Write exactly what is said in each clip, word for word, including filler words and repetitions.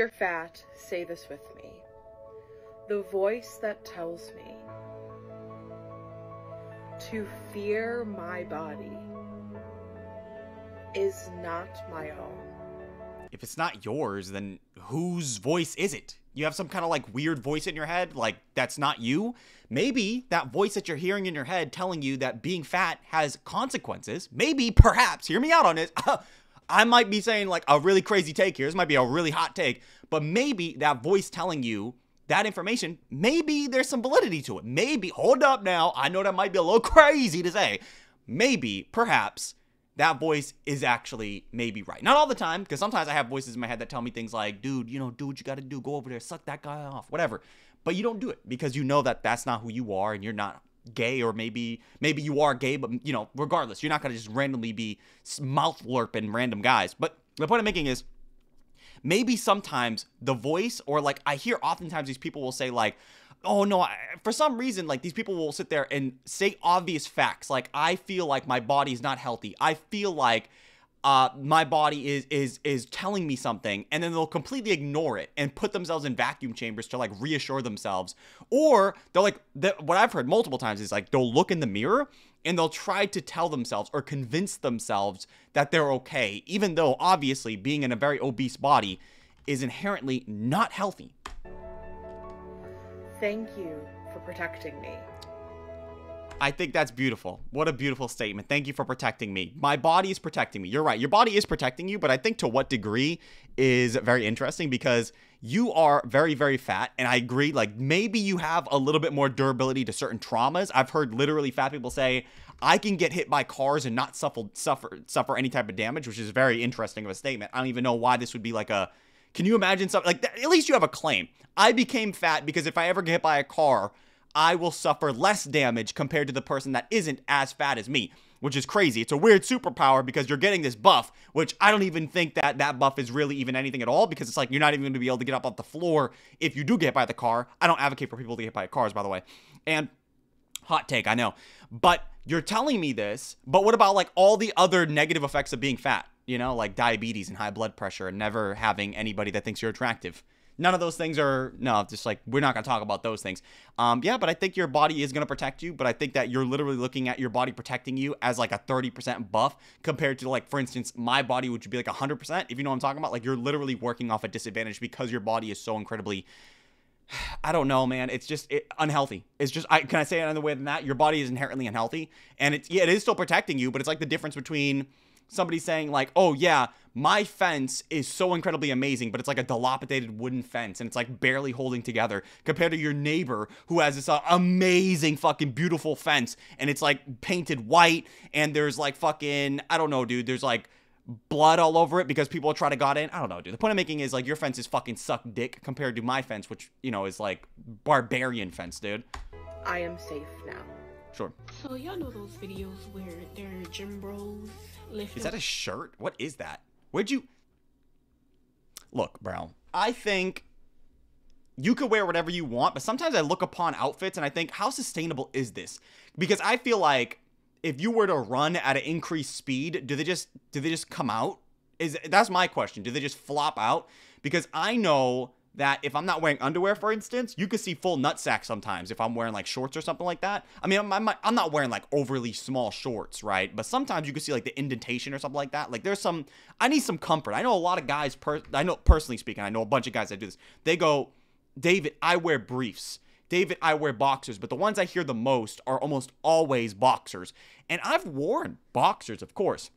you're fat, say this with me. The voice that tells me to fear my body is not my own. If it's not yours, then whose voice is it? You have some kind of like weird voice in your head, like that's not you. Maybe that voice that you're hearing in your head telling you that being fat has consequences. Maybe, perhaps, hear me out on this. I might be saying like a really crazy take here. This might be a really hot take, but maybe that voice telling you that information, maybe there's some validity to it. Maybe, hold up now. I know that might be a little crazy to say. Maybe, perhaps, that voice is actually maybe right. Not all the time, because sometimes I have voices in my head that tell me things like, dude, you know, do what you got to do. Go over there, suck that guy off, whatever. But you don't do it because you know that that's not who you are and you're not gay, or maybe maybe you are gay, but, you know, regardless, you're not going to just randomly be mouth lurping random guys. But the point I'm making is maybe sometimes the voice, or like I hear oftentimes these people will say like, oh no, I, for some reason, like these people will sit there and say obvious facts. Like, I feel like my body is not healthy. I feel like uh, my body is, is, is telling me something, and then they'll completely ignore it and put themselves in vacuum chambers to like reassure themselves. Or they're like, they're, what I've heard multiple times is like, they'll look in the mirror and they'll try to tell themselves or convince themselves that they're okay, even though obviously being in a very obese body is inherently not healthy. Thank you for protecting me. I think that's beautiful. What a beautiful statement. Thank you for protecting me. My body is protecting me. You're right. Your body is protecting you, but I think to what degree is very interesting, because you are very, very fat. And I agree, like maybe you have a little bit more durability to certain traumas. I've heard literally fat people say, I can get hit by cars and not suffer, suffer, suffer any type of damage, which is very interesting of a statement. I don't even know why this would be like a, can you imagine something like that? At least you have a claim. I became fat because if I ever get hit by a car, I will suffer less damage compared to the person that isn't as fat as me, which is crazy. It's a weird superpower because you're getting this buff, which I don't even think that that buff is really even anything at all, because it's like you're not even going to be able to get up off the floor if you do get hit by the car. I don't advocate for people to get hit by cars, by the way. And hot take, I know. But you're telling me this, but what about like all the other negative effects of being fat? You know, like diabetes and high blood pressure and never having anybody that thinks you're attractive. None of those things are, no, just like, we're not going to talk about those things. Um, yeah, but I think your body is going to protect you, but I think that you're literally looking at your body protecting you as like a thirty percent buff compared to like, for instance, my body, which would be like one hundred percent, if you know what I'm talking about. Like you're literally working off a disadvantage because your body is so incredibly, I don't know, man. It's just it, unhealthy. It's just, I, can I say it another way than that? Your body is inherently unhealthy, and it's, yeah, it is still protecting you, but it's like the difference between somebody saying like, oh yeah, my fence is so incredibly amazing, but it's like a dilapidated wooden fence and it's like barely holding together, compared to your neighbor who has this uh, amazing fucking beautiful fence and it's like painted white and there's like fucking, I don't know, dude, there's like blood all over it because people try to got in. I don't know, dude. The point I'm making is like your fence is fucking suck dick compared to my fence, which, you know, is like barbarian fence, dude. I am safe now. Sure. So y'all know those videos where they're gym bros lifting. Is that a shirt? What is that? Where'd you... Look, bro. I think you could wear whatever you want, but sometimes I look upon outfits and I think, how sustainable is this? Because I feel like if you were to run at an increased speed, do they just do they just come out? Is that's my question. Do they just flop out? Because I know that if I'm not wearing underwear, for instance, you could see full nutsack sometimes if I'm wearing like shorts or something like that. I mean, I'm, I'm, I'm not wearing like overly small shorts, right? But sometimes you could see like the indentation or something like that. Like there's some, I need some comfort. I know a lot of guys, per, I know personally speaking, I know a bunch of guys that do this. They go, David, I wear briefs. David, I wear boxers. But the ones I hear the most are almost always boxers. And I've worn boxers, of course.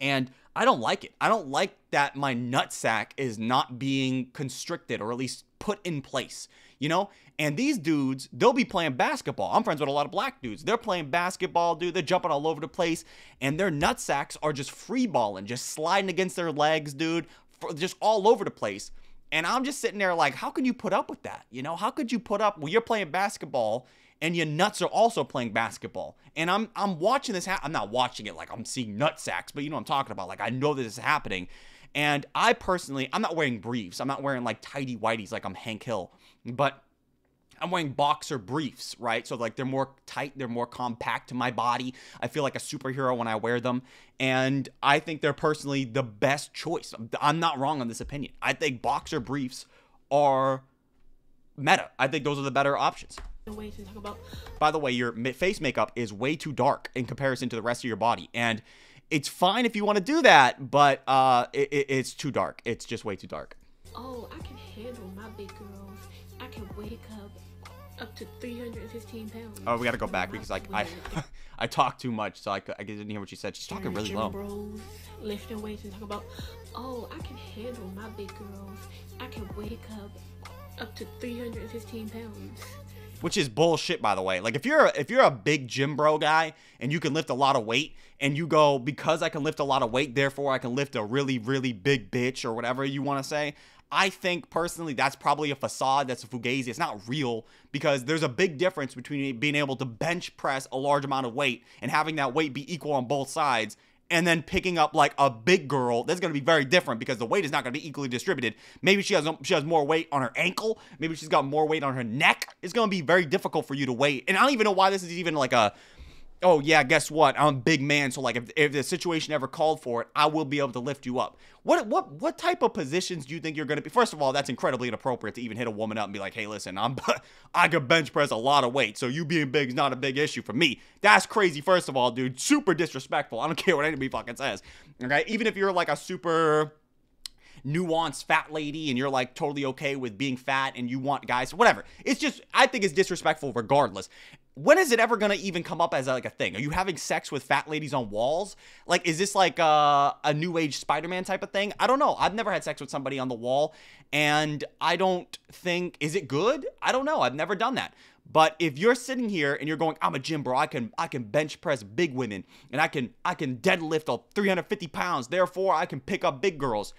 And I don't like it. I don't like that my nutsack is not being constricted or at least put in place, you know? And these dudes, they'll be playing basketball. I'm friends with a lot of black dudes. They're playing basketball, dude. They're jumping all over the place. And their nutsacks are just free balling, just sliding against their legs, dude, for just all over the place. And I'm just sitting there like, how can you put up with that? You know, how could you put up? Well, you're playing basketball and your nuts are also playing basketball. And I'm I'm watching this happen. I'm not watching it like I'm seeing nut sacks, but you know what I'm talking about. Like I know this is happening. And I personally, I'm not wearing briefs. I'm not wearing like tidy whities like I'm Hank Hill. But I'm wearing boxer briefs, right? So like they're more tight, they're more compact to my body. I feel like a superhero when I wear them. And I think they're personally the best choice. I'm not wrong on this opinion. I think boxer briefs are meta. I think those are the better options. Way to talk about. By the way, your face makeup is way too dark in comparison to the rest of your body. And it's fine if you want to do that, but uh, it, it, it's too dark. It's just way too dark. Oh, I can handle my big girls. I can wake up up to three hundred fifteen pounds. Oh, we gotta go back because like I I talked too much, so I, I didn't hear what she said. She's talking really low. Bros, lifting weights and talk about, oh, I can handle my big girls. I can wake up up to three hundred fifteen pounds. Which is bullshit, by the way. Like if you're if you're a big gym bro guy and you can lift a lot of weight and you go, because I can lift a lot of weight, therefore I can lift a really, really big bitch or whatever you want to say. I think personally that's probably a facade, that's a fugazi, it's not real, because there's a big difference between being able to bench press a large amount of weight and having that weight be equal on both sides, and then picking up like a big girl. That's gonna be very different because the weight is not gonna be equally distributed. Maybe she has she has more weight on her ankle, maybe she's got more weight on her neck. It's gonna be very difficult for you to weigh. And I don't even know why this is even like a, oh yeah, guess what, I'm a big man, so like if, if the situation ever called for it, I will be able to lift you up. What what what type of positions do you think you're gonna be? First of all, that's incredibly inappropriate to even hit a woman up and be like, hey, listen, I'm I could bench press a lot of weight, so you being big is not a big issue for me. That's crazy, first of all, dude. Super disrespectful. I don't care what anybody fucking says. Okay, even if you're like a super nuanced fat lady and you're like totally okay with being fat and you want guys, whatever. It's just, I think it's disrespectful regardless. When is it ever gonna even come up as like a thing? Are you having sex with fat ladies on walls? Like, is this like a, a new age Spider-Man type of thing? I don't know. I've never had sex with somebody on the wall, and I don't think, is it good? I don't know. I've never done that. But if you're sitting here and you're going, I'm a gym bro, I can I can bench press big women, and I can I can deadlift all three hundred fifty pounds, therefore I can pick up big girls.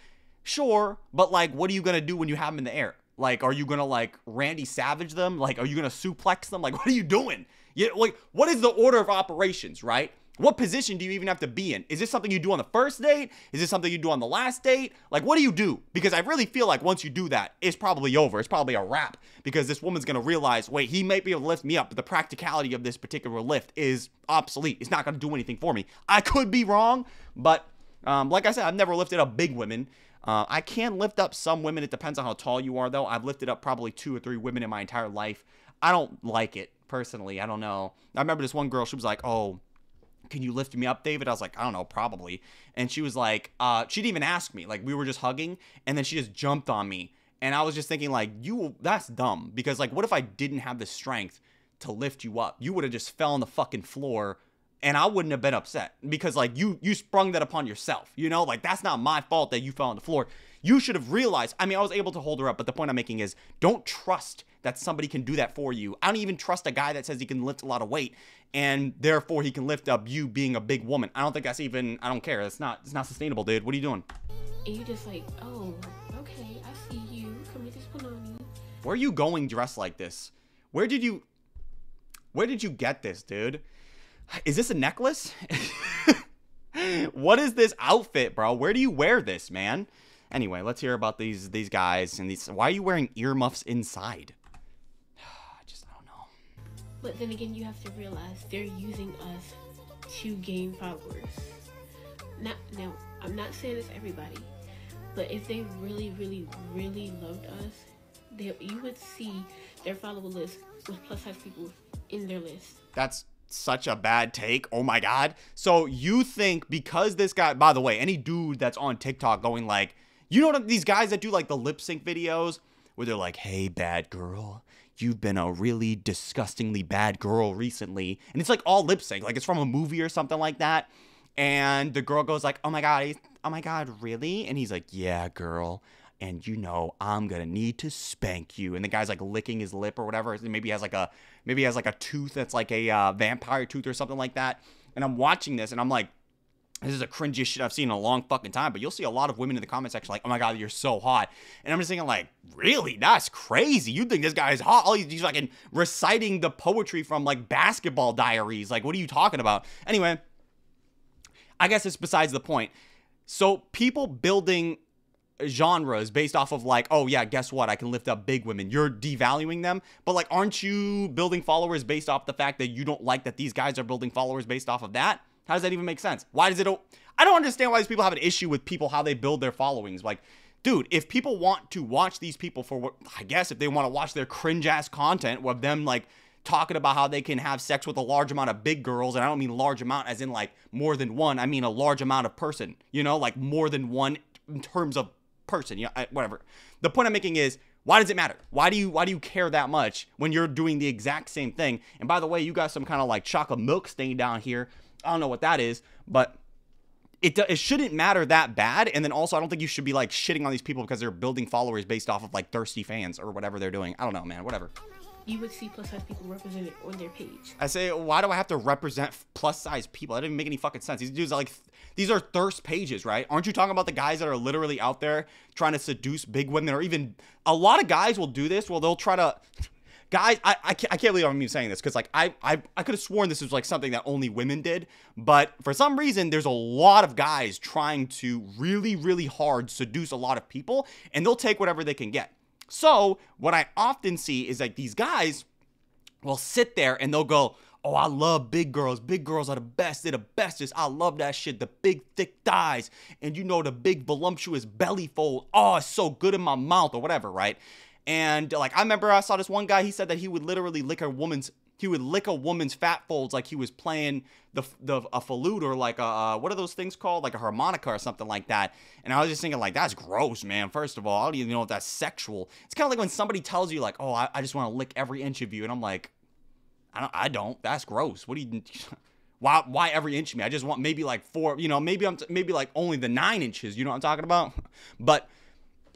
Sure, but like, what are you gonna do when you have them in the air? Like, are you gonna like Randy Savage them? Like, are you gonna suplex them? Like, what are you doing? You, like, what is the order of operations, right? What position do you even have to be in? Is this something you do on the first date? Is this something you do on the last date? Like, what do you do? Because I really feel like once you do that, it's probably over. It's probably a wrap, because this woman's gonna realize, wait, he might be able to lift me up, but the practicality of this particular lift is obsolete. It's not gonna do anything for me. I could be wrong, but um, like I said, I've never lifted up big women. Uh, I can lift up some women. It depends on how tall you are, though. I've lifted up probably two or three women in my entire life. I don't like it, personally. I don't know. I remember this one girl, she was like, oh, can you lift me up, David? I was like, I don't know, probably. And she was like, uh, she didn't even ask me. Like, we were just hugging, and then she just jumped on me. And I was just thinking, like, you, that's dumb. Because, like, what if I didn't have the strength to lift you up? You would have just fell on the fucking floor, and I wouldn't have been upset, because like you, you sprung that upon yourself, you know, like that's not my fault that you fell on the floor. You should have realized, I mean, I was able to hold her up, but the point I'm making is don't trust that somebody can do that for you. I don't even trust a guy that says he can lift a lot of weight and therefore he can lift up you being a big woman. I don't think that's even, I don't care. That's not, it's not sustainable, dude. What are you doing? And you just like, oh, okay, I see you. Come get this banana. Where are you going dressed like this? Where did you, where did you get this, dude? Is this a necklace? What is this outfit, bro? Where do you wear this, man? Anyway, let's hear about these these guys and these. Why are you wearing earmuffs inside? I just, I don't know. But then again, you have to realize they're using us to gain followers. Not, now, I'm not saying it's everybody, but if they really, really, really loved us, they, you would see their follower list with plus size people in their list. That's such a bad take. Oh my God. So you think because this guy, by the way, any dude that's on TikTok going like, you know what, these guys that do like the lip sync videos where they're like, hey, bad girl, you've been a really disgustingly bad girl recently. And it's like all lip sync, like it's from a movie or something like that. And the girl goes like, oh my God, oh my God, really? And he's like, yeah, girl. And you know, I'm gonna need to spank you. And the guy's like licking his lip or whatever. Maybe he has like a, maybe he has like a tooth that's like a uh, vampire tooth or something like that. And I'm watching this and I'm like, this is the cringiest shit I've seen in a long fucking time. But you'll see a lot of women in the comment section like, oh my God, you're so hot. And I'm just thinking like, really? That's crazy. You think this guy is hot? All he's, he's fucking reciting the poetry from like Basketball Diaries. Like, what are you talking about? Anyway, I guess it's besides the point. So people building genres based off of like, oh yeah, guess what, I can lift up big women. You're devaluing them, but like, aren't you building followers based off the fact that you don't like that these guys are building followers based off of that? How does that even make sense? Why does it... I don't understand why these people have an issue with people, how they build their followings. Like, dude, if people want to watch these people for what... I guess if they want to watch their cringe-ass content of them, like, talking about how they can have sex with a large amount of big girls, and I don't mean large amount as in, like, more than one. I mean a large amount of person, you know? Like, more than one in terms of person, you know? I, whatever. The point I'm making is... why does it matter? Why do you why do you care that much when you're doing the exact same thing? And by the way, you got some kind of like chocolate milk stain down here. I don't know what that is, but it it shouldn't matter that bad. And then also, I don't think you should be like shitting on these people because they're building followers based off of like thirsty fans or whatever they're doing. I don't know, man. Whatever. You would see plus size people represented on their page. I say, why do I have to represent plus size people? That didn't make any fucking sense. These dudes are like, these are thirst pages, right? Aren't you talking about the guys that are literally out there trying to seduce big women? Or even a lot of guys will do this. Well, they'll try to, guys, I, I, can't, I can't believe I'm even saying this because like I, I, I could have sworn this was like something that only women did. But for some reason, there's a lot of guys trying to really, really hard seduce a lot of people, and they'll take whatever they can get. So what I often see is like these guys will sit there and they'll go, oh, I love big girls. Big girls are the best. They're the bestest. I love that shit. The big thick thighs and, you know, the big voluptuous belly fold. Oh, it's so good in my mouth or whatever, right? And like, I remember I saw this one guy, he said that he would literally lick a woman's, he would lick a woman's fat folds like he was playing the, the a flute or like a, uh, what are those things called? Like a harmonica or something like that. And I was just thinking like, that's gross, man. First of all, I don't even know if that's sexual. It's kind of like when somebody tells you like, oh, I, I just want to lick every inch of you. And I'm like, I don't, I don't, that's gross. What do you, why, why every inch of me? I just want maybe like four, you know, maybe I'm, t maybe like only the nine inches, you know what I'm talking about? But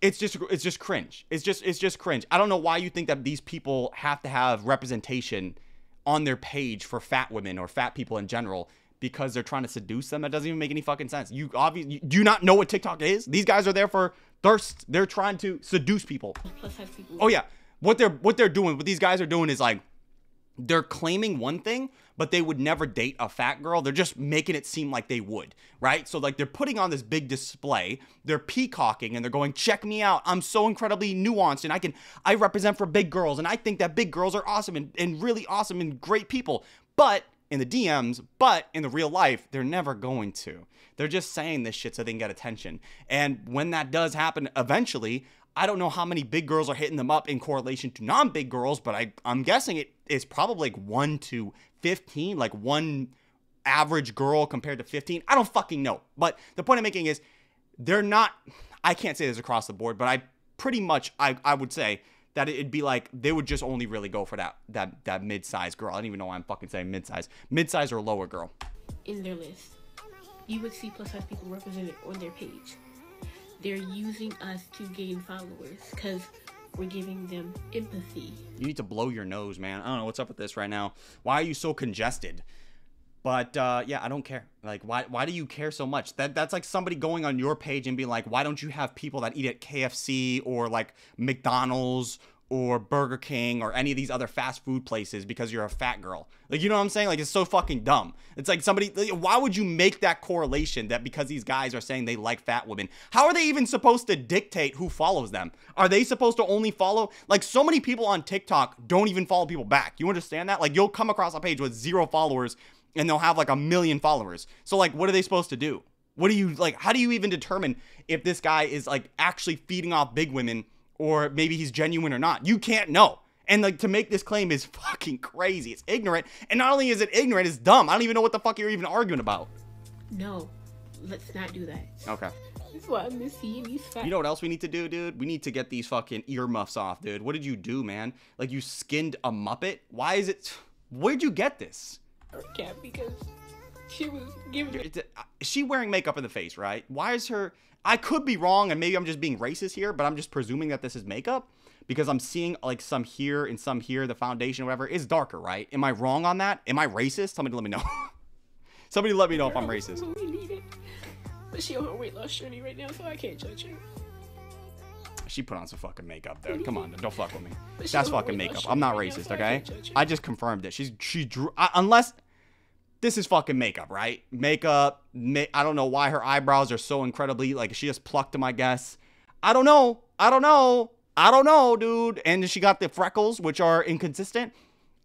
It's just, it's just cringe. It's just, it's just cringe. I don't know why you think that these people have to have representation on their page for fat women or fat people in general because they're trying to seduce them. That doesn't even make any fucking sense. You obviously, do you not know what TikTok is? These guys are there for thirst. They're trying to seduce people. Plus size people. Oh yeah. What they're, what they're doing, what these guys are doing is like, they're claiming one thing, but they would never date a fat girl. They're just making it seem like they would, right? So like they're putting on this big display, they're peacocking and they're going, check me out. I'm so incredibly nuanced and I can, I represent for big girls. And I think that big girls are awesome and, and really awesome and great people. But in the D Ms, but in the real life, they're never going to. They're just saying this shit so they can get attention. And when that does happen eventually, I don't know how many big girls are hitting them up in correlation to non-big girls, but I, I'm guessing it is probably like one to fifteen, like one average girl compared to fifteen. I don't fucking know. But the point I'm making is they're not, I can't say this across the board, but I pretty much, I, I would say that it'd be like, they would just only really go for that, that, that mid-size girl. I don't even know why I'm fucking saying mid-size. Mid-size or lower girl. In their list, you would see plus size people represented on their page. They're using us to gain followers because we're giving them empathy. You need to blow your nose, man. I don't know what's up with this right now. Why are you so congested? But uh, yeah, I don't care. Like, why why do you care so much? That That's like somebody going on your page and being like, why don't you have people that eat at K F C or like McDonald's or Burger King or any of these other fast food places because you're a fat girl. Like, you know what I'm saying? Like, it's so fucking dumb. It's like somebody, like, why would you make that correlation that because these guys are saying they like fat women? How are they even supposed to dictate who follows them? Are they supposed to only follow? Like, so many people on TikTok don't even follow people back. You understand that? Like, you'll come across a page with zero followers and they'll have like a million followers. So like, what are they supposed to do? What do you, like, how do you even determine if this guy is like actually feeding off big women or maybe he's genuine or not? You can't know. And like, to make this claim is fucking crazy. It's ignorant. And not only is it ignorant, it's dumb. I don't even know what the fuck you're even arguing about. No, let's not do that. Okay. That's why I miss seeing these facts. You know what else we need to do, dude? We need to get these fucking earmuffs off, dude. What did you do, man? Like, you skinned a Muppet? Why is it, where'd you get this? Her cat, because she was giving it. She wearing makeup in the face, right? Why is her, I could be wrong, and maybe I'm just being racist here, but I'm just presuming that this is makeup because I'm seeing like some here and some here, the foundation, whatever, is darker, right? Am I wrong on that? Am I racist? Somebody let me know. Somebody let me know if I'm racist. But she on her weight loss journey right now, so I can't judge her. She put on some fucking makeup, though. Come on, don't fuck with me. That's fucking makeup. I'm not racist, okay? I just confirmed it. She's she drew I, unless. This is fucking makeup, right? Makeup, ma I don't know why her eyebrows are so incredibly, like, she just plucked them, I guess. I don't know. I don't know. I don't know, dude. And she got the freckles, which are inconsistent.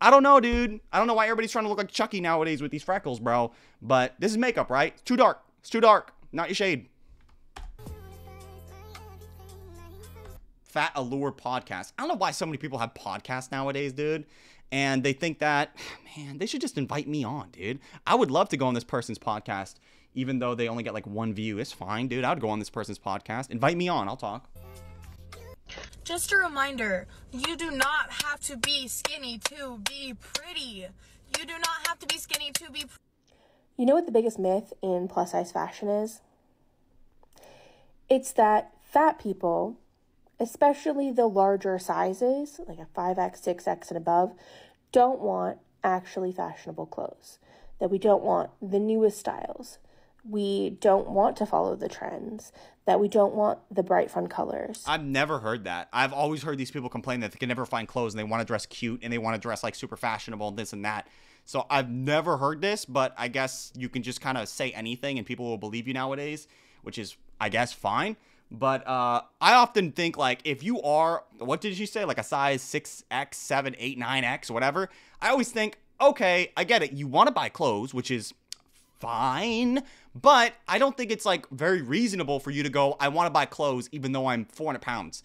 I don't know, dude. I don't know why everybody's trying to look like Chucky nowadays with these freckles, bro. But this is makeup, right? It's too dark. It's too dark. Not your shade. Fat Allure podcast. I don't know why so many people have podcasts nowadays, dude. And they think that, man, they should just invite me on, dude. I would love to go on this person's podcast, even though they only get like one view. It's fine, dude. I would go on this person's podcast. Invite me on. I'll talk. Just a reminder, you do not have to be skinny to be pretty. You do not have to be skinny to be pretty. You know what the biggest myth in plus size fashion is? It's that fat people, especially the larger sizes, like a five X, six X and above, don't want actually fashionable clothes. That we don't want the newest styles. We don't want to follow the trends. That we don't want the bright, fun colors. I've never heard that. I've always heard these people complain that they can never find clothes and they want to dress cute and they want to dress like super fashionable and this and that. So I've never heard this, but I guess you can just kind of say anything and people will believe you nowadays, which is, I guess, fine. But uh, I often think, like, if you are, what did she say? Like a size six X, seven, eight, nine X, whatever. I always think, okay, I get it. You want to buy clothes, which is fine. But I don't think it's, like, very reasonable for you to go, I want to buy clothes even though I'm four hundred pounds.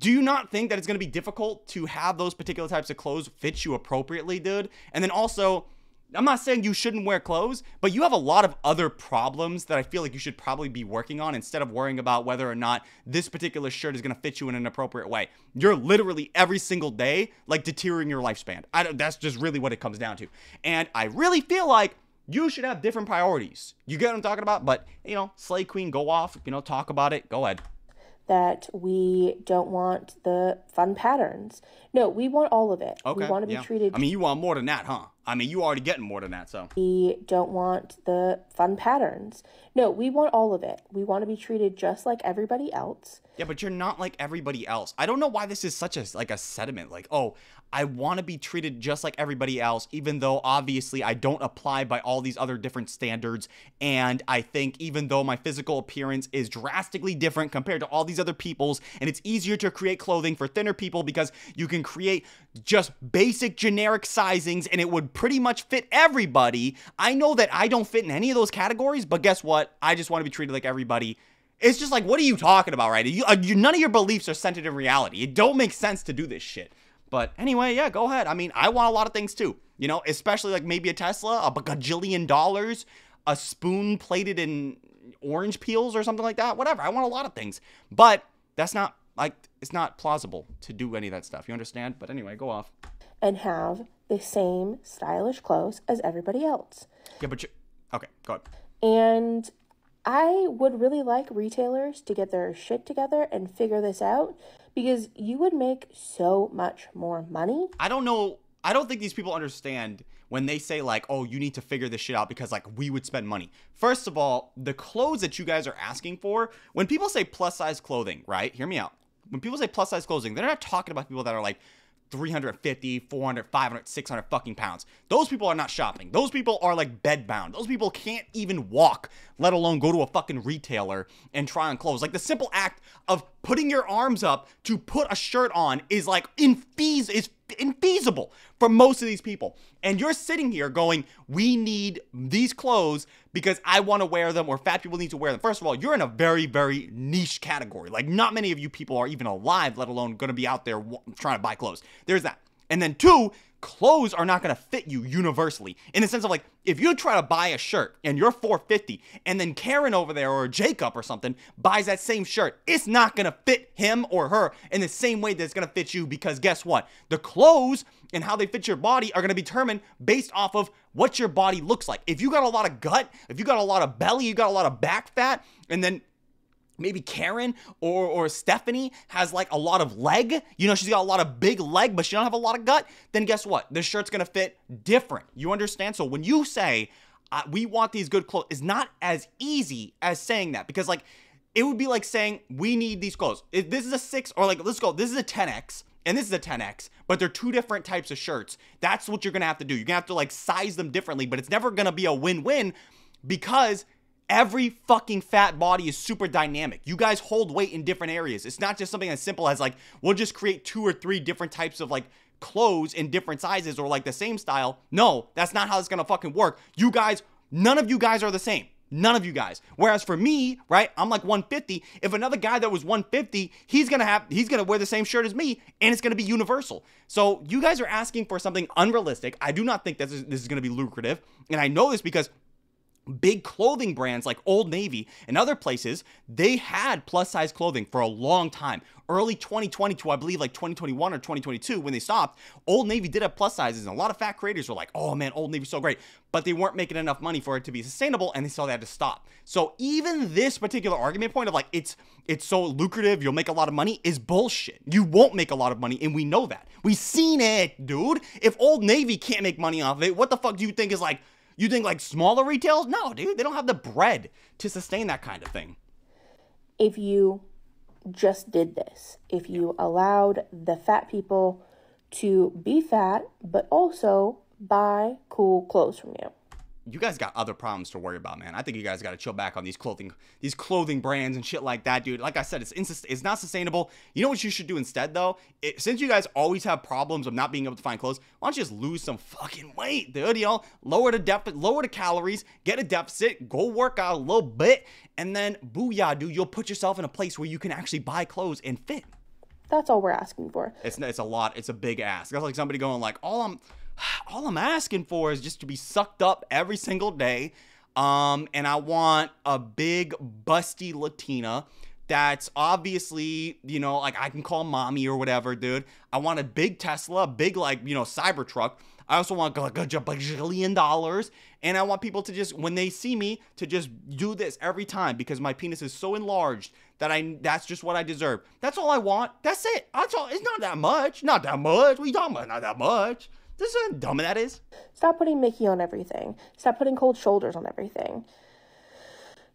Do you not think that it's going to be difficult to have those particular types of clothes fit you appropriately, dude? And then also, I'm not saying you shouldn't wear clothes, but you have a lot of other problems that I feel like you should probably be working on instead of worrying about whether or not this particular shirt is going to fit you in an appropriate way. You're literally every single day, like, deteriorating your lifespan. I don't, that's just really what it comes down to. And I really feel like you should have different priorities. You get what I'm talking about? But, you know, Slay Queen, go off, you know, talk about it. Go ahead. That we don't want the fun patterns. No, we want all of it. Okay, we want to be yeah. treated. I mean, you want more than that, huh? I mean, you already getting more than that, so. We don't want the fun patterns. No, we want all of it. We want to be treated just like everybody else. Yeah, but you're not like everybody else. I don't know why this is such a like a sentiment. Like, oh, I want to be treated just like everybody else, even though obviously I don't apply by all these other different standards. And I think even though my physical appearance is drastically different compared to all these other people's, and it's easier to create clothing for thinner people because you can create just basic generic sizings and it would pretty much fit everybody. I know that I don't fit in any of those categories, but guess what? I just want to be treated like everybody. It's just like, what are you talking about, right? You, uh, you, none of your beliefs are centered in reality. It don't make sense to do this shit. But anyway, yeah, go ahead. I mean, I want a lot of things too, you know, especially like maybe a Tesla, a gajillion dollars, a spoon plated in orange peels or something like that. Whatever. I want a lot of things, but that's not like, it's not plausible to do any of that stuff. You understand? But anyway, go off. And have the same stylish clothes as everybody else. Yeah, but you... Okay, go ahead. And I would really like retailers to get their shit together and figure this out because you would make so much more money. I don't know. I don't think these people understand when they say like, oh, you need to figure this shit out because like we would spend money. First of all, the clothes that you guys are asking for, when people say plus size clothing, right? Hear me out. When people say plus size clothing, they're not talking about people that are like three hundred fifty, four hundred, five hundred, six hundred fucking pounds. Those people are not shopping. Those people are like bedbound. Those people can't even walk, let alone go to a fucking retailer and try on clothes. Like the simple act of putting your arms up to put a shirt on is like infeas- is infeasible for most of these people. And you're sitting here going, we need these clothes because I want to wear them or fat people need to wear them. First of all, you're in a very, very niche category. Like not many of you people are even alive, let alone going to be out there trying to buy clothes. There's that. And then two, clothes are not going to fit you universally in the sense of like, if you try to buy a shirt and you're four fifty and then Karen over there or Jacob or something buys that same shirt, it's not going to fit him or her in the same way that's going to fit you because guess what? The clothes and how they fit your body are going to be determined based off of what your body looks like. If you got a lot of gut, if you got a lot of belly, you got a lot of back fat, and then maybe Karen or, or Stephanie has like a lot of leg, you know, she's got a lot of big leg, but she don't have a lot of gut, then guess what? The shirt's going to fit different. You understand? So when you say, uh, we want these good clothes, it's not as easy as saying that because like, it would be like saying, we need these clothes. If this is a six or like, let's go, this is a ten X and this is a ten X, but they're two different types of shirts. That's what you're going to have to do. You're going to have to like size them differently, but it's never going to be a win-win because Every fucking fat body is super dynamic. You guys hold weight in different areas. It's not just something as simple as like, we'll just create two or three different types of like clothes in different sizes or like the same style. No, that's not how it's gonna fucking work. You guys, none of you guys are the same. None of you guys. Whereas for me, right, I'm like one fifty. If another guy that was one fifty, he's gonna have, he's gonna wear the same shirt as me, and it's gonna be universal. So you guys are asking for something unrealistic. I do not think that this is, this is gonna be lucrative, and I know this because big clothing brands like Old Navy and other places, they had plus size clothing for a long time. Early twenty twenty to I believe like twenty twenty-one or twenty twenty-two when they stopped, Old Navy did have plus sizes, and a lot of fat creators were like, oh man, Old Navy's so great, but they weren't making enough money for it to be sustainable, and they saw they had to stop. So even this particular argument point of like, it's it's so lucrative, you'll make a lot of money, is bullshit. You won't make a lot of money, and we know that. We've seen it, dude. If Old Navy can't make money off of it, what the fuck do you think is like, you think like smaller retails? No, dude, they don't have the bread to sustain that kind of thing. If you just did this, if you allowed the fat people to be fat, but also buy cool clothes from you. You guys got other problems to worry about, man. I think you guys got to chill back on these clothing, these clothing brands and shit like that, dude. Like I said, it's it's not sustainable. You know what you should do instead, though? It, since you guys always have problems of not being able to find clothes, why don't you just lose some fucking weight, dude? You know, lower the deficit, lower the calories, get a deficit, go work out a little bit, and then booyah, dude, you'll put yourself in a place where you can actually buy clothes and fit. That's all we're asking for. It's it's a lot. It's a big ask. That's like somebody going like, all I'm. All I'm asking for is just to be sucked up every single day. Um, and I want a big, busty Latina that's obviously, you know, like I can call mommy or whatever, dude. I want a big Tesla, big like, you know, Cybertruck. I also want like a bajillion dollars. And I want people to just, when they see me, to just do this every time because my penis is so enlarged that I, that's just what I deserve. That's all I want. That's it. That's all. It's not that much. Not that much. What are you talking about? Not that much. This is how dumb that is. Stop putting Mickey on everything. Stop putting cold shoulders on everything.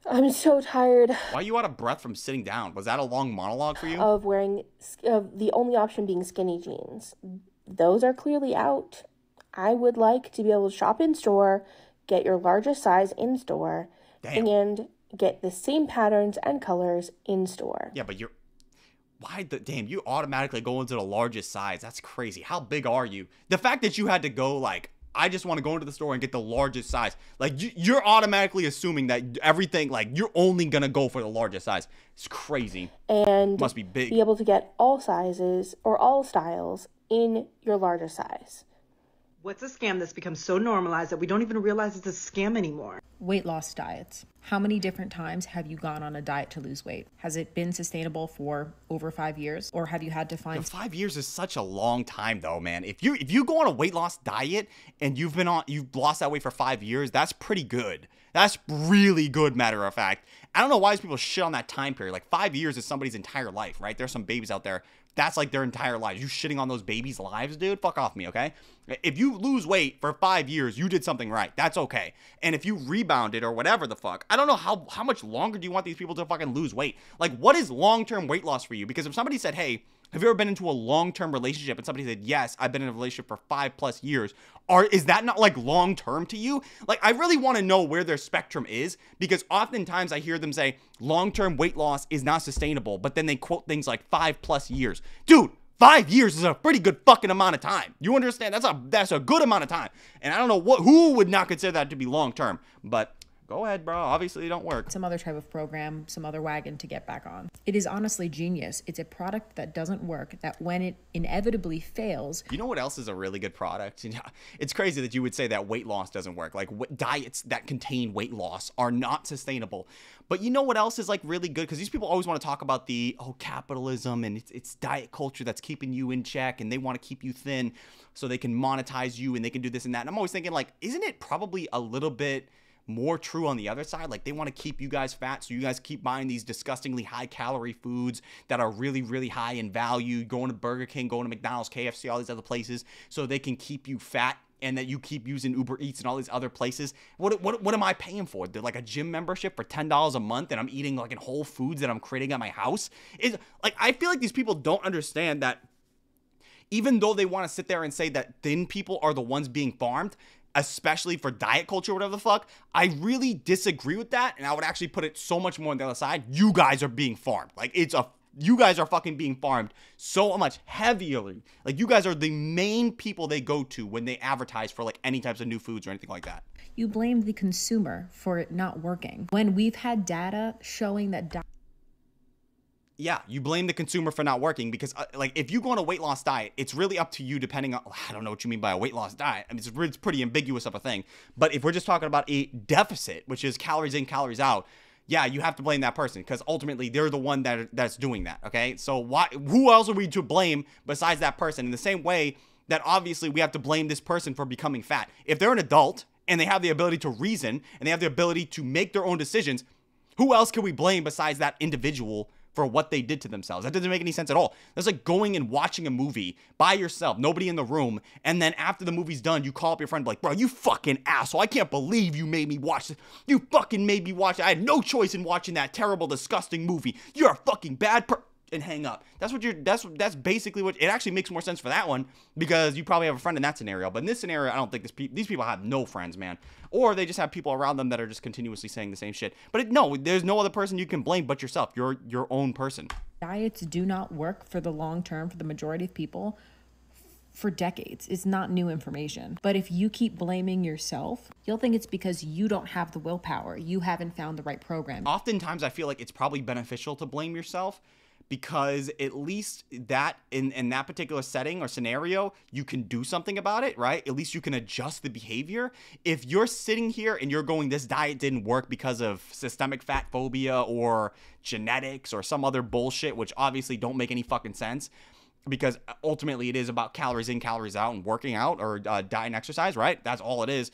I'm so tired. Why are you out of breath from sitting down? Was that a long monologue for you? Of wearing, of the only option being skinny jeans. Those are clearly out. I would like to be able to shop in store, get your largest size in store, Damn. and get the same patterns and colors in store. Yeah, but you're... Why the damn, you automatically go into the largest size. That's crazy. How big are you? The fact that you had to go like, I just want to go into the store and get the largest size. Like you, you're automatically assuming that everything, like you're only going to go for the largest size. It's crazy. And must be big. Be able to get all sizes or all styles in your larger size. What's a scam that's become so normalized that we don't even realize it's a scam anymore? Weight loss diets. How many different times have you gone on a diet to lose weight? Has it been sustainable for over five years? Or have you had to find... The five years is such a long time though, man. If you if you go on a weight loss diet and you've been on, you've lost that weight for five years, that's pretty good. That's really good, matter of fact. I don't know why these people shit on that time period. Like five years is somebody's entire life, right? There's some babies out there. That's like their entire lives. You shitting on those babies' lives, dude? Fuck off me, okay? If you lose weight for five years, you did something right. That's okay. And if you rebounded or whatever the fuck, I don't know how, how much longer do you want these people to fucking lose weight? Like, what is long-term weight loss for you? Because if somebody said, hey, have you ever been into a long-term relationship? And somebody said, yes, I've been in a relationship for five plus years. Are, is that not like long-term to you? Like, I really want to know where their spectrum is, because oftentimes I hear them say long-term weight loss is not sustainable, but then they quote things like five plus years. Dude, five years is a pretty good fucking amount of time. You understand? That's a, that's a good amount of time. And I don't know what, who would not consider that to be long-term, but... Go ahead, bro. Obviously, it don't work. Some other type of program, some other wagon to get back on. It is honestly genius. It's a product that doesn't work, that when it inevitably fails... You know what else is a really good product? It's crazy that you would say that weight loss doesn't work. Like, diets that contain weight loss are not sustainable. But you know what else is, like, really good? Because these people always want to talk about the, oh, capitalism, and it's, it's diet culture that's keeping you in check, and they want to keep you thin so they can monetize you, and they can do this and that. And I'm always thinking, like, isn't it probably a little bit... more true on the other side? Like, they want to keep you guys fat, so you guys keep buying these disgustingly high calorie foods that are really, really high in value, going to Burger King, going to McDonald's, K F C, all these other places, so they can keep you fat, and that you keep using Uber Eats and all these other places. What what, what am I paying for? They're like a gym membership for ten dollars a month, and I'm eating like in Whole Foods that I'm creating at my house? Is like, I feel like these people don't understand that even though they want to sit there and say that thin people are the ones being farmed, especially for diet culture, whatever the fuck, I really disagree with that. And I would actually put it so much more on the other side. You guys are being farmed. Like, it's a, you guys are fucking being farmed so much heavier. Like, you guys are the main people they go to when they advertise for like any types of new foods or anything like that. You blame the consumer for it not working when we've had data showing that diet. Yeah, you blame the consumer for not working because, uh, like, if you go on a weight loss diet, it's really up to you depending on, I don't know what you mean by a weight loss diet. I mean, it's, it's pretty ambiguous of a thing. But if we're just talking about a deficit, which is calories in, calories out, yeah, you have to blame that person because ultimately they're the one that that's doing that, okay? So why? Who else are we to blame besides that person? In the same way that obviously we have to blame this person for becoming fat. If they're an adult and they have the ability to reason and they have the ability to make their own decisions, who else can we blame besides that individual for what they did to themselves? That doesn't make any sense at all. That's like going and watching a movie by yourself, nobody in the room, and then after the movie's done, you call up your friend like, bro, you fucking asshole, I can't believe you made me watch this. You fucking made me watch it. I had no choice in watching that terrible, disgusting movie. You're a fucking bad per-, and hang up. That's what you're, that's, that's basically what, it actually makes more sense for that one because you probably have a friend in that scenario. But in this scenario, I don't think this pe these people have no friends, man. Or they just have people around them that are just continuously saying the same shit. But it, no, there's no other person you can blame but yourself. You're your own person. Diets do not work for the long term for the majority of people for decades. It's not new information. But if you keep blaming yourself, you'll think it's because you don't have the willpower. You haven't found the right program. Oftentimes, I feel like it's probably beneficial to blame yourself because at least that in, in that particular setting or scenario, you can do something about it, right? At least you can adjust the behavior. If you're sitting here and you're going, this diet didn't work because of systemic fat phobia or genetics or some other bullshit, which obviously don't make any fucking sense because ultimately it is about calories in, calories out and working out or uh, diet and exercise, right? That's all it is.